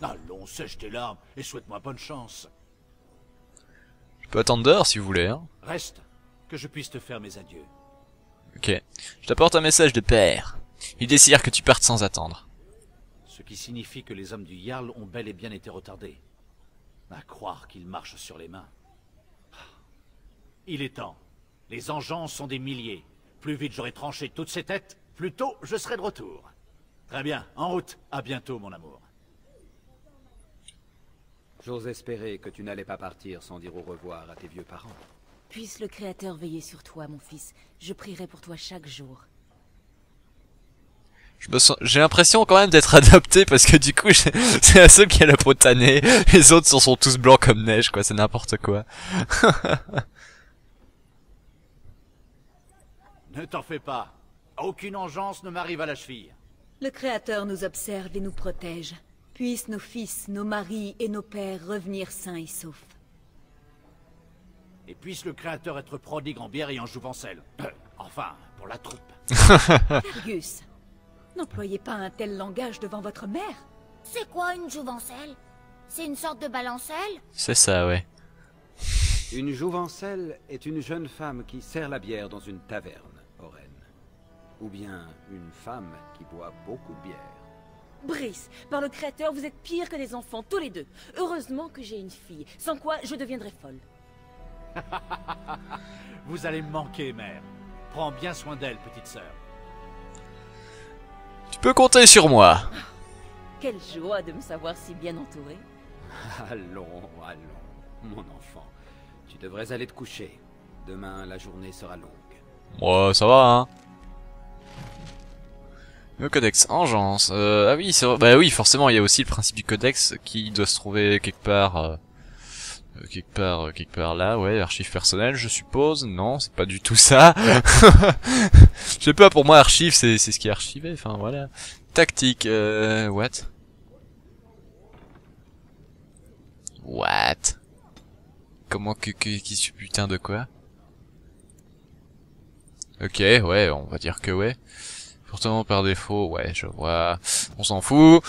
Allons, sèche tes larmes et souhaite-moi bonne chance. Je peux attendre dehors si vous voulez, hein. Reste, que je puisse te faire mes adieux. Ok. Je t'apporte un message de père. Il désire que tu partes sans attendre. Ce qui signifie que les hommes du Yarl ont bel et bien été retardés. À croire qu'ils marchent sur les mains. Il est temps. Les engins sont des milliers. Plus vite j'aurai tranché toutes ces têtes, plus tôt je serai de retour. Très bien, en route. À bientôt, mon amour. J'ose espérer que tu n'allais pas partir sans dire au revoir à tes vieux parents. Puisse le Créateur veiller sur toi, mon fils. Je prierai pour toi chaque jour. J'ai l'impression quand même d'être adopté parce que du coup, c'est la seule qui a la peau tannée. Les autres sont tous blancs comme neige, quoi. C'est n'importe quoi. Ne t'en fais pas. Aucune engeance ne m'arrive à la cheville. Le Créateur nous observe et nous protège. Puissent nos fils, nos maris et nos pères revenir sains et saufs. Et puisse le Créateur être prodigue en bière et en jouvencelle. Enfin, pour la troupe. Fergus, n'employez pas un tel langage devant votre mère. C'est quoi une jouvencelle? C'est une sorte de balancelle? C'est ça, ouais. Une jouvencelle est une jeune femme qui sert la bière dans une taverne, Oren. Ou bien une femme qui boit beaucoup de bière. Brice, par le Créateur, vous êtes pire que des enfants, tous les deux. Heureusement que j'ai une fille, sans quoi je deviendrais folle. Vous allez me manquer, mère. Prends bien soin d'elle, petite sœur. Tu peux compter sur moi. Quelle joie de me savoir si bien entourée. Allons, mon enfant. Tu devrais aller te coucher. Demain, la journée sera longue. Ouais, ça va, hein. Le codex, engeance. Ah oui, c'est vrai. Bah oui, forcément, il y a aussi le principe du codex qui doit se trouver quelque part... quelque part là, ouais, archives personnelles, je suppose. Non, c'est pas du tout ça. Je sais pas, pour moi, archives, c'est ce qui est archivé, enfin, voilà. Tactique, what? Comment que putain de quoi? Ok, ouais, on va dire que ouais. Pourtant, par défaut, ouais, je vois. On s'en fout.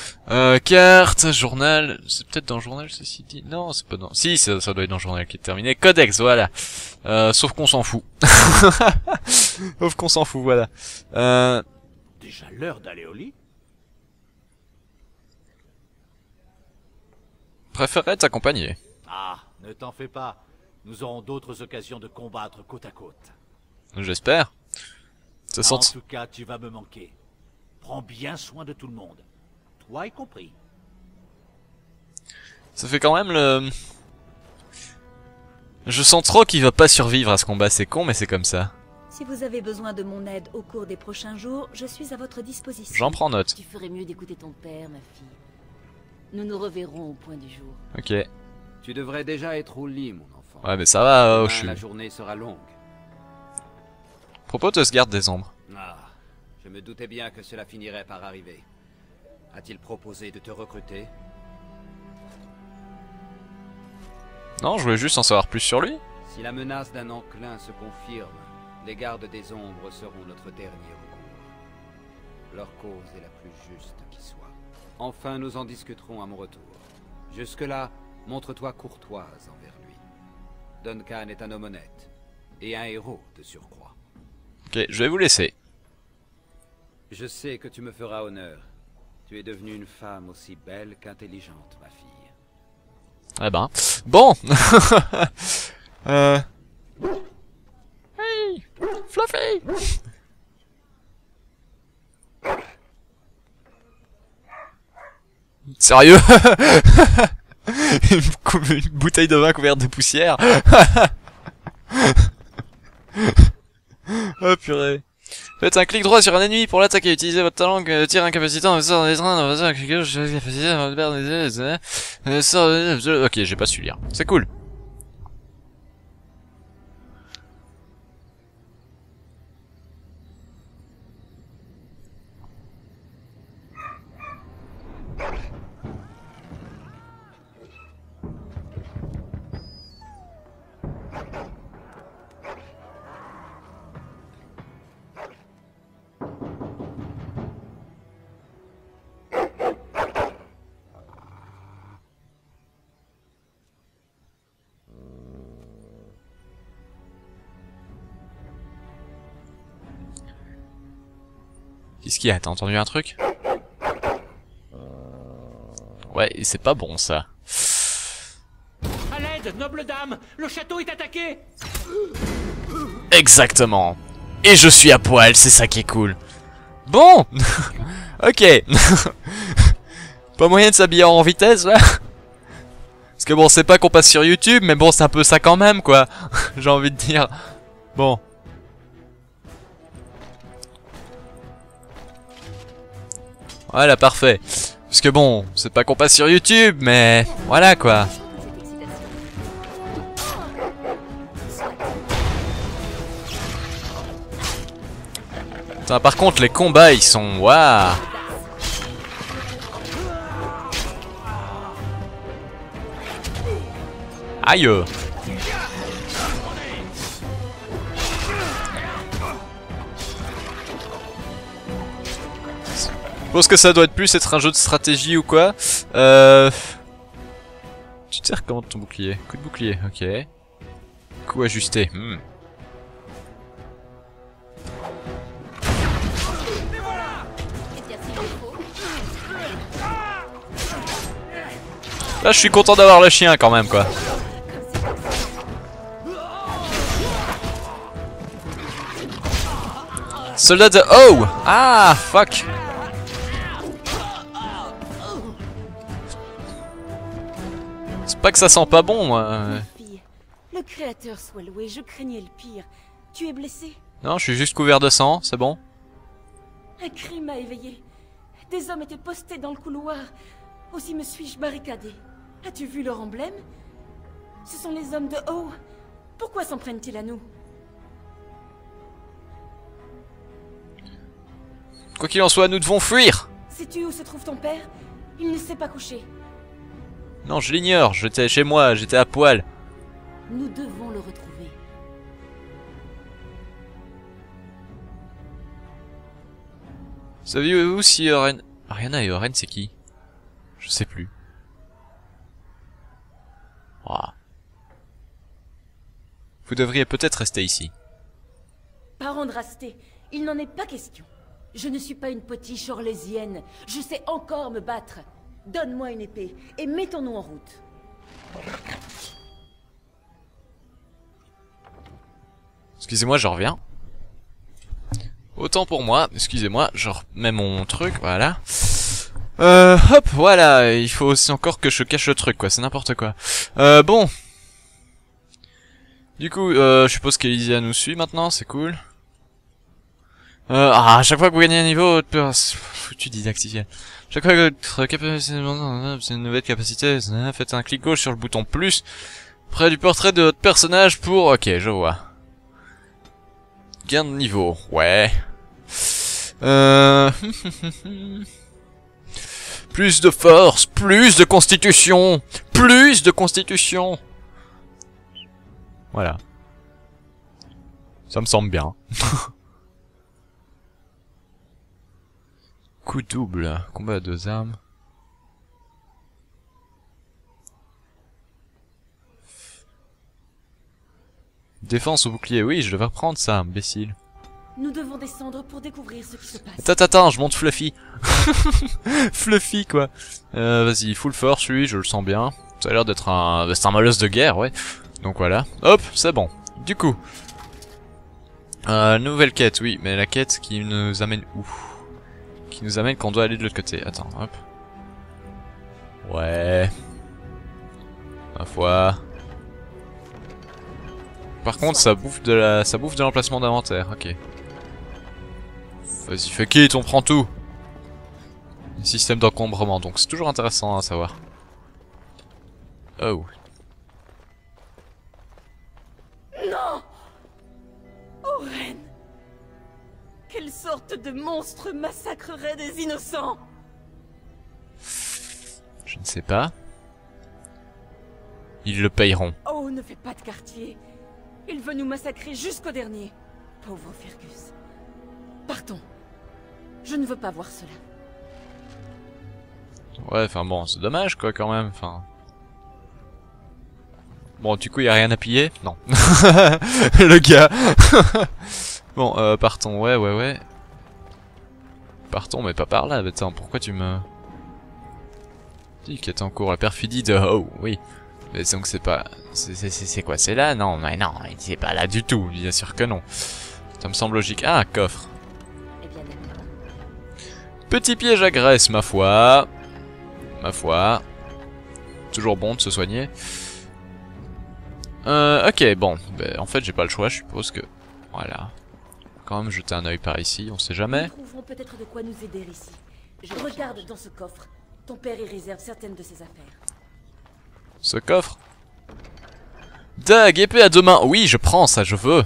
Carte, journal. C'est peut-être dans le journal, ceci dit. Non, c'est pas dans... Si, ça doit être dans le journal qui est terminé. Codex, voilà. Sauf qu'on s'en fout. Sauf qu'on s'en fout, voilà. Déjà l'heure d'aller au lit? Préférerais t'accompagner. Ah, ne t'en fais pas. Nous aurons d'autres occasions de combattre côte à côte. J'espère. En tout cas, tu vas me manquer. Prends bien soin de tout le monde. Toi y compris. Ça fait quand même le... Je sens trop qu'il va pas survivre à ce combat, c'est con, mais c'est comme ça. Si vous avez besoin de mon aide au cours des prochains jours, je suis à votre disposition. J'en prends note. Tu ferais mieux d'écouter ton père, ma fille. Nous nous reverrons au point du jour. Ok. Tu devrais déjà être au lit, mon enfant. Ouais, mais ça va, je suis... La journée sera longue. Propos de se garde des ombres. Ah, je me doutais bien que cela finirait par arriver. A-t-il proposé de te recruter? Non, je voulais juste en savoir plus sur lui. Si la menace d'un enclin se confirme, les gardes des ombres seront notre dernier recours. Leur cause est la plus juste qui soit. Enfin, nous en discuterons à mon retour. Jusque-là, montre-toi courtoise envers lui. Duncan est un homme honnête et un héros de surcroît. Ok, je vais vous laisser. Je sais que tu me feras honneur. Tu es devenue une femme aussi belle qu'intelligente, ma fille. Ah ben. Bon. Hey, Fluffy. Sérieux? Une bouteille de vin couverte de poussière. Oh purée. Faites un clic droit sur un ennemi pour l'attaquer. Utilisez votre talent, tir incapacitant, sort des trains, ok, j'ai pas su lire. C'est cool. Qu'est-ce qu'il y a? T'as entendu un truc? Ouais, c'est pas bon ça. À l'aide, noble dame, le château est attaqué. Exactement. Et je suis à poil, c'est ça qui est cool. Bon. Ok. Pas moyen de s'habiller en vitesse là. Parce que bon, c'est pas qu'on passe sur YouTube, mais bon, c'est un peu ça quand même quoi. J'ai envie de dire. Bon. Voilà, parfait. Parce que bon, c'est pas qu'on passe sur YouTube, mais voilà quoi. Putain, par contre, les combats, ils sont... Waouh. Aïe. Je pense que ça doit être plus être un jeu de stratégie ou quoi. Tu te sers comment de ton bouclier? Coup de bouclier, ok. Coup ajusté. Là je suis content d'avoir le chien quand même quoi. Soldat de Howe. Ah fuck. Pas que ça sent pas bon, moi. Le créateur soit loué, je craignais le pire. Tu es blessé? Non, je suis juste couvert de sang, c'est bon. Un cri m'a éveillé. Des hommes étaient postés dans le couloir. Aussi me suis-je barricadé. As-tu vu leur emblème? Ce sont les hommes de Howe. Pourquoi s'en prennent-ils à nous? Quoi qu'il en soit, nous devons fuir. Sais-tu où se trouve ton père? Il ne s'est pas couché. Non, je l'ignore. J'étais chez moi, j'étais à poil. Nous devons le retrouver. Savez-vous si Oren... Ariana et Oren, c'est qui? Je sais plus. Oh. Vous devriez peut-être rester ici. Parents de Rasté, il n'en est pas question. Je ne suis pas une potiche orlésienne. Je sais encore me battre. Donne-moi une épée et mettons-nous en route. Excusez-moi, je reviens. Autant pour moi, excusez-moi, je remets mon truc, voilà. Hop, voilà, il faut aussi encore que je cache le truc, quoi, c'est n'importe quoi. Bon. Du coup, je suppose qu'Elisa nous suit maintenant, c'est cool. À chaque fois que vous gagnez un niveau, foutu didacticiel. Chaque fois que votre capacité, c'est une nouvelle capacité, faites un clic gauche sur le bouton plus, près du portrait de votre personnage pour... Ok, je vois. Gain de niveau, ouais. Plus de force, plus de constitution, plus de constitution. Voilà. Ça me semble bien. Coup double, combat à deux armes. Défense au bouclier, oui, je devais reprendre ça, imbécile. Nous devons descendre pour découvrir ce qui se passe. Attends, je monte Fluffy. Fluffy, quoi. Vas-y, full force, lui, je le sens bien. Ça a l'air d'être un molosse de guerre, ouais. Donc voilà. Hop, c'est bon. Du coup. Nouvelle quête, oui, mais la quête qui nous amène où? Qui nous amène qu'on doit aller de l'autre côté. Attends, hop. Ouais. Ma foi. Par contre, ça bouffe de l'emplacement d'inventaire, ok. Vas-y, fuck it, on prend tout. Système d'encombrement, donc c'est toujours intéressant à savoir. Oh. Non! Oren! Quelle sorte de monstre massacrerait des innocents? Je ne sais pas. Ils le payeront. Oh, ne fais pas de quartier. Il veut nous massacrer jusqu'au dernier. Pauvre Fergus. Partons. Je ne veux pas voir cela. Ouais, enfin bon, c'est dommage quoi quand même. Enfin. Bon, du coup, il n'y a rien à piller? Non. Le gars. Bon, partons. Ouais. Partons, mais pas par là. Mais attends, pourquoi tu me... Dis qu'il est en cours la perfidie de... Oh, oui. Mais donc c'est pas... C'est quoi? C'est là? Non, mais non, c'est pas là du tout, bien sûr que non. Ça me semble logique. Ah, coffre. Petit piège à graisse, ma foi. Ma foi. Toujours bon de se soigner. Ok, bon. Bah, en fait, j'ai pas le choix, je suppose que... Voilà. Quand même jeter un œil par ici, on sait jamais. Nous trouverons peut-être de quoi nous aider ici. Je regarde dans ce coffre. Ton père y réserve certaines de ses affaires. Ce coffre. Dag, épée à deux mains. Oui, je prends ça, je veux.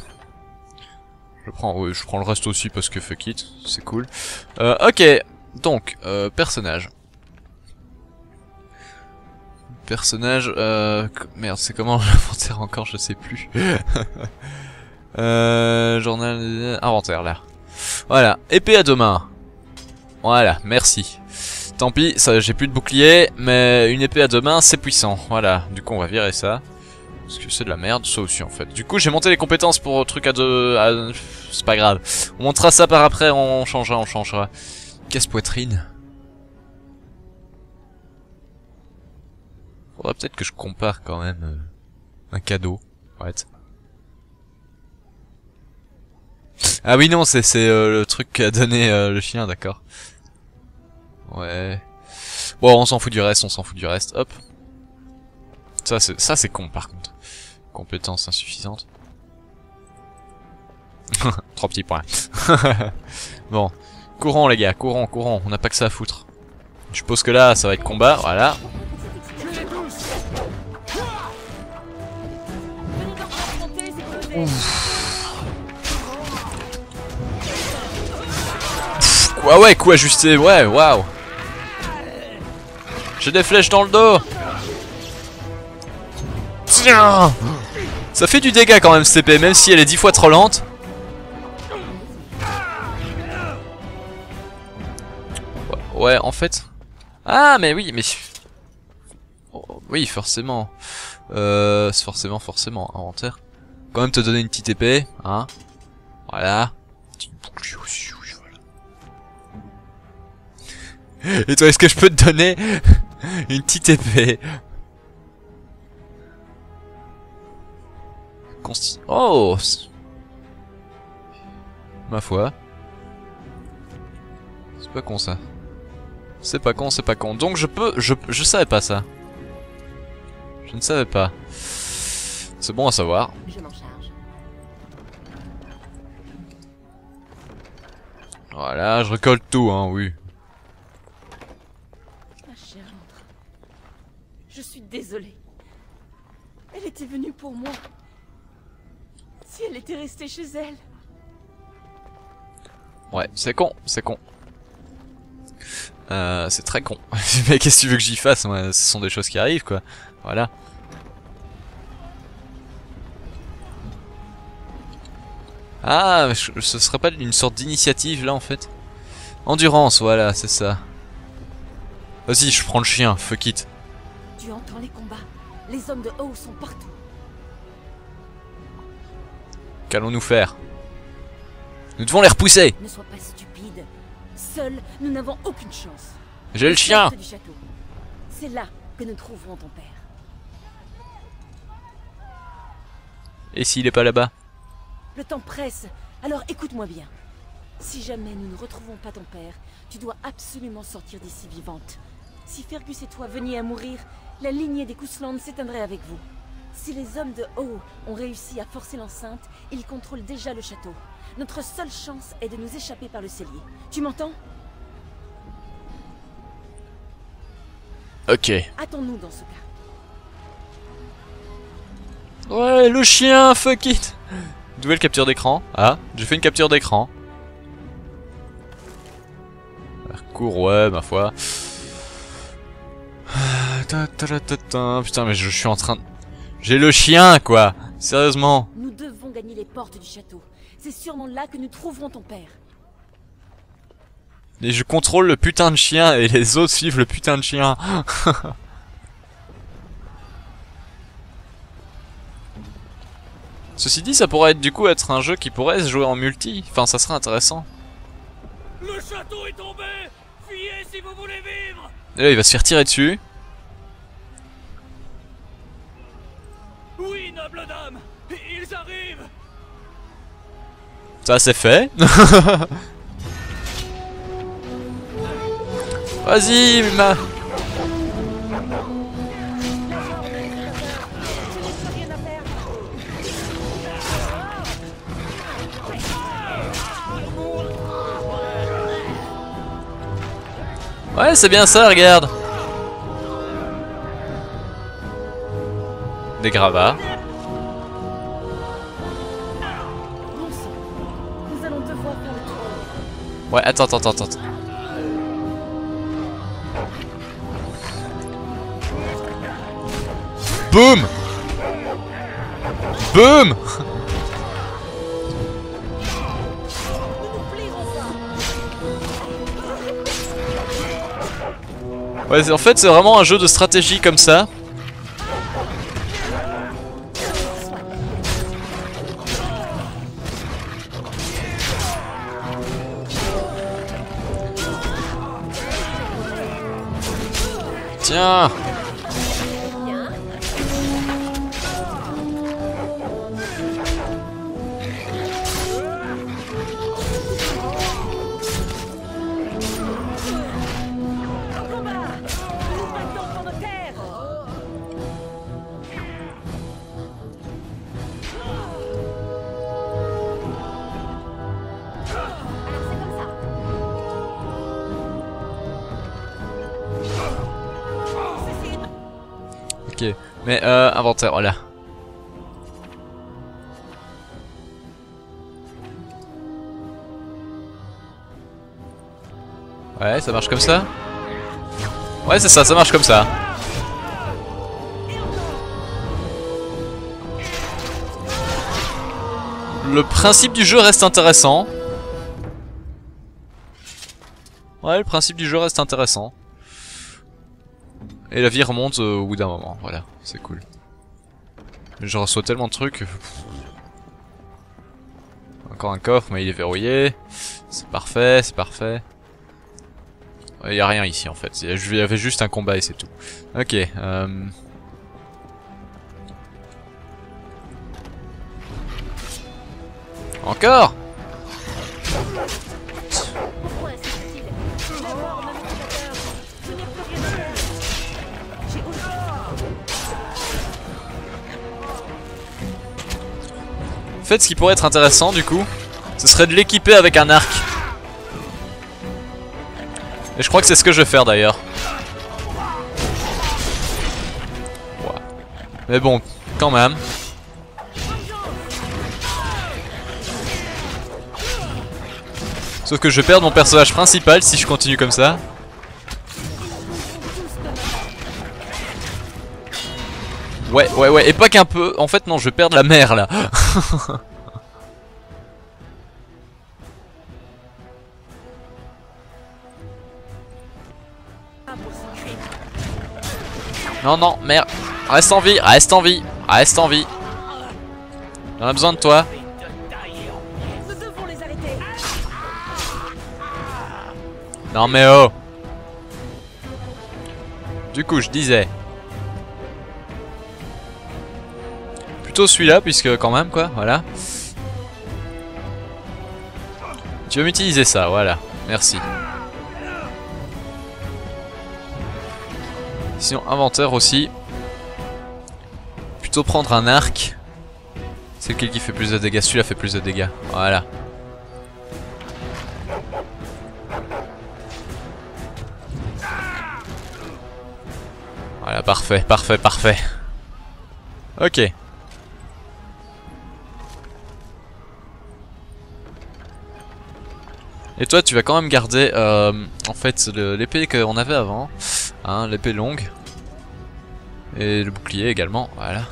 Je prends le reste aussi parce que fuck it, c'est cool. Ok, donc, personnage. Merde, c'est comment l'inventaire encore, je sais plus. Journal... Inventaire, là. Voilà, épée à deux mains. Voilà, merci. Tant pis, j'ai plus de bouclier, mais une épée à deux mains, c'est puissant. Voilà, du coup on va virer ça. Parce que c'est de la merde, ça aussi en fait. Du coup j'ai monté les compétences pour truc à deux... C'est pas grave. On montera ça par après, on changera. Casse-poitrine. Faudra peut-être que je compare quand même un cadeau. Ouais. Ah oui non, c'est le truc qu'a donné le chien, d'accord. Ouais. Bon, on s'en fout du reste, hop. Ça c'est con par contre. Compétences insuffisantes. 3 petits points. Bon. Courons les gars, courons, courons. On n'a pas que ça à foutre. Je suppose que là, ça va être combat. Voilà. Ah ouais, coup ajusté, ouais, waouh. J'ai des flèches dans le dos. Tiens. Ça fait du dégât quand même cette épée, même si elle est 10 fois trop lente. Ouais, en fait... Ah, mais oui, mais... Oh, oui, forcément. Forcément, inventaire. Quand même te donner une petite épée, hein. Voilà. Petite boucle aussi. Et toi, est-ce que je peux te donner une petite épée? Oh, ma foi. C'est pas con ça. C'est pas con, c'est pas con. Donc je peux... Je savais pas ça. Je ne savais pas. C'est bon à savoir. Je m'en charge. Voilà, je récolte tout, hein, oui. Je suis désolée. Elle était venue pour moi. Si elle était restée chez elle. Ouais, c'est con, c'est con. C'est très con. Mais qu'est-ce que tu veux que j'y fasse? Ce sont des choses qui arrivent, quoi. Voilà. Ah, ce serait pas une sorte d'initiative, là, en fait. Endurance, voilà, c'est ça. Vas-y, je prends le chien, fuck it. Tu entends les combats. Les hommes de Howe sont partout. Qu'allons-nous faire? Nous devons les repousser. Ne sois pas stupide. Seuls, nous n'avons aucune chance. J'ai le chien. C'est là que nous trouverons ton père. Et s'il n'est pas là-bas? Le temps presse, alors écoute-moi bien. Si jamais nous ne retrouvons pas ton père, tu dois absolument sortir d'ici vivante. Si Fergus et toi veniez à mourir, la lignée des Cousland s'éteindrait avec vous. Si les hommes de Howe ont réussi à forcer l'enceinte, ils contrôlent déjà le château. Notre seule chance est de nous échapper par le cellier. Tu m'entends? Ok. Hâtons-nous dans ce cas. Ouais, le chien, fuck it. Nouvelle capture d'écran. Ah, j'ai fait une capture d'écran. Parcours, ouais, ma foi. Putain, mais je suis en train de... J'ai le chien, quoi. Sérieusement. Nous devons gagner les portes du château. C'est sûrement là que nous trouverons ton père. Et je contrôle le putain de chien et les autres suivent le putain de chien. Ceci dit, ça pourrait être du coup être un jeu qui pourrait se jouer en multi. Enfin, ça serait intéressant. Le château est tombé. Fuyez si vous voulez vivre. Et là, il va se faire tirer dessus. Oui, noble dame, ils arrivent. Ça c'est fait. Vas-y, ma... Ouais, c'est bien ça, regarde. Des gravats. Ouais, attends. Boum! Boum! Ouais, en fait, c'est vraiment un jeu de stratégie comme ça. Tiens. ok. Mais inventaire, voilà. Ouais, ça marche comme ça. Ouais, c'est ça, ça marche comme ça. Le principe du jeu reste intéressant. Ouais, le principe du jeu reste intéressant. Et la vie remonte au bout d'un moment, voilà, c'est cool. Je reçois tellement de trucs. Encore un coffre, mais il est verrouillé. C'est parfait, c'est parfait. Il n'y a rien ici en fait, il y avait juste un combat et c'est tout. Ok, Encore ? En fait, ce qui pourrait être intéressant du coup, ce serait de l'équiper avec un arc. Et je crois que c'est ce que je vais faire d'ailleurs. Wow. Mais bon, quand même. Sauf que je vais perdre mon personnage principal si je continue comme ça. Ouais, ouais, ouais, et pas qu'un peu. En fait, non, je vais perdre la mère là. Non, non, merde. Reste en vie, reste en vie, reste en vie. On a besoin de toi. Non mais oh. Du coup je disais plutôt celui-là puisque quand même quoi, voilà. Tu vas m'utiliser ça, voilà, merci. Sinon inventaire aussi. Plutôt prendre un arc. C'est lequel qui fait plus de dégâts? Celui-là fait plus de dégâts. Voilà. Voilà, parfait, parfait, parfait. Ok. Et toi tu vas quand même garder en fait l'épée qu'on avait avant. Hein, l'épée longue. Et le bouclier également, voilà.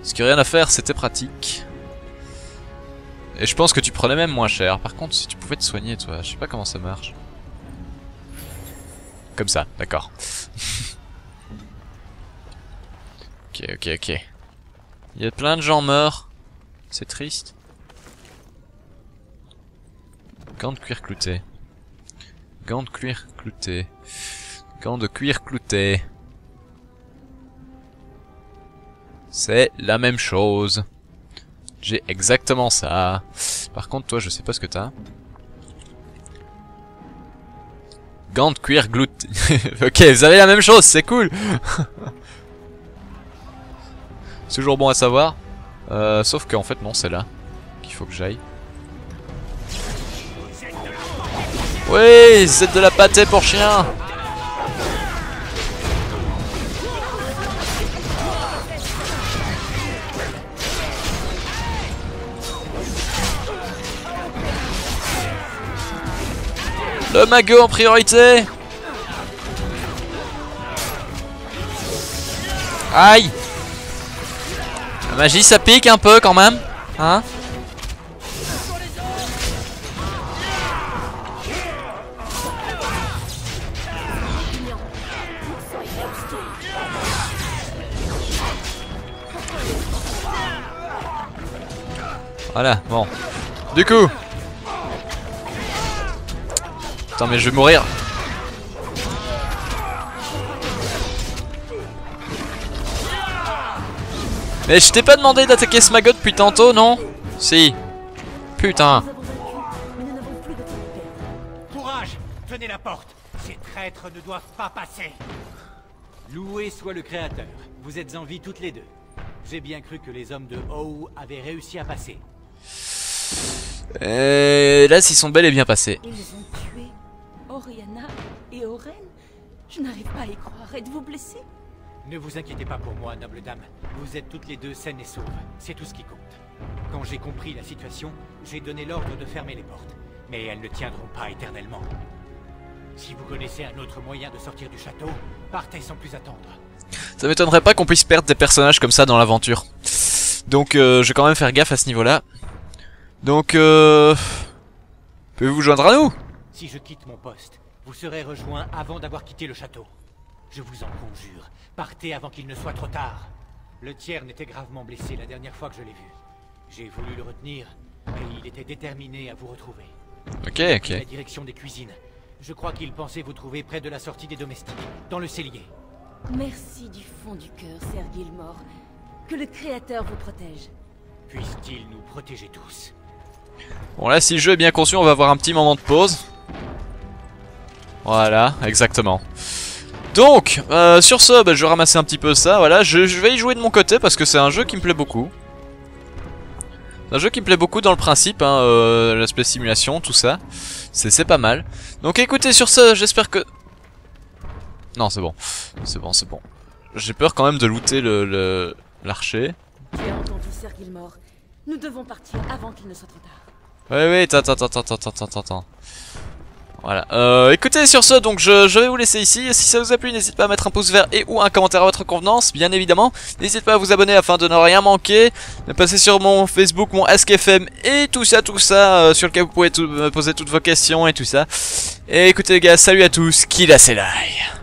Parce que rien à faire, c'était pratique. Et je pense que tu prenais même moins cher. Par contre, si tu pouvais te soigner toi, je sais pas comment ça marche. Comme ça, d'accord. Ok, ok, ok. Il y a plein de gens morts. C'est triste. Gants de cuir clouté. Gants de cuir clouté. Gants de cuir clouté. C'est la même chose. J'ai exactement ça. Par contre, toi, je sais pas ce que t'as. Gants de cuir clouté. Ok, vous avez la même chose, c'est cool. C'est toujours bon à savoir. Sauf qu'en fait, non, c'est là qu'il faut que j'aille. Oui, c'est de la pâtée pour chien. Le magot en priorité. Aïe. La magie ça pique un peu quand même. Hein? Voilà, bon. Du coup. Attends, mais je vais mourir. Mais je t'ai pas demandé d'attaquer ce magot depuis tantôt, non? Si. Putain. Courage, tenez la porte. Ces traîtres ne doivent pas passer. Loué soit le créateur. Vous êtes en vie toutes les deux. J'ai bien cru que les hommes de Howe avaient réussi à passer. Et là, s'ils sont bel et bien passés. Ils ont tué Oriana et Oren. Je n'arrive pas à y croire. Êtes-vous blessés? Ne vous inquiétez pas pour moi, noble dame. Vous êtes toutes les deux saines et sauves. C'est tout ce qui compte. Quand j'ai compris la situation, j'ai donné l'ordre de fermer les portes. Mais elles ne tiendront pas éternellement. Si vous connaissez un autre moyen de sortir du château, partez sans plus attendre. Ça m'étonnerait pas qu'on puisse perdre des personnages comme ça dans l'aventure. Donc je vais quand même faire gaffe à ce niveau-là. Donc pouvez-vous vous joindre à nous? Si je quitte mon poste, vous serez rejoint avant d'avoir quitté le château. Je vous en conjure, partez avant qu'il ne soit trop tard. Le Tierne était gravement blessé la dernière fois que je l'ai vu. J'ai voulu le retenir, mais il était déterminé à vous retrouver. Ok. La direction des cuisines. Je crois qu'il pensait vous trouver près de la sortie des domestiques, dans le cellier. Merci du fond du cœur, Ser Gilmore. Que le Créateur vous protège. Puisse-t-il nous protéger tous. Bon là, si le jeu est bien conscient, on va avoir un petit moment de pause. Voilà, exactement. Donc, sur ce, bah, je vais ramasser un petit peu ça. Voilà, je vais y jouer de mon côté parce que c'est un jeu qui me plaît beaucoup. Un jeu qui me plaît beaucoup dans le principe, hein, l'aspect simulation, tout ça, c'est pas mal. Donc écoutez, sur ce, j'espère que... Non, c'est bon, c'est bon, c'est bon. J'ai peur quand même de looter l'archer. Tu as entendu, Ser Gilmore. Nous devons partir avant qu'il ne soit trop tard. Oui, attends. Voilà, écoutez, sur ce, donc je vais vous laisser ici. Si ça vous a plu, n'hésitez pas à mettre un pouce vert et ou un commentaire à votre convenance, bien évidemment. N'hésitez pas à vous abonner afin de ne rien manquer. Passez sur mon Facebook, mon AskFM et tout ça, sur lequel vous pouvez me poser toutes vos questions et tout ça. Et écoutez les gars, salut à tous, qu'il a ses lives.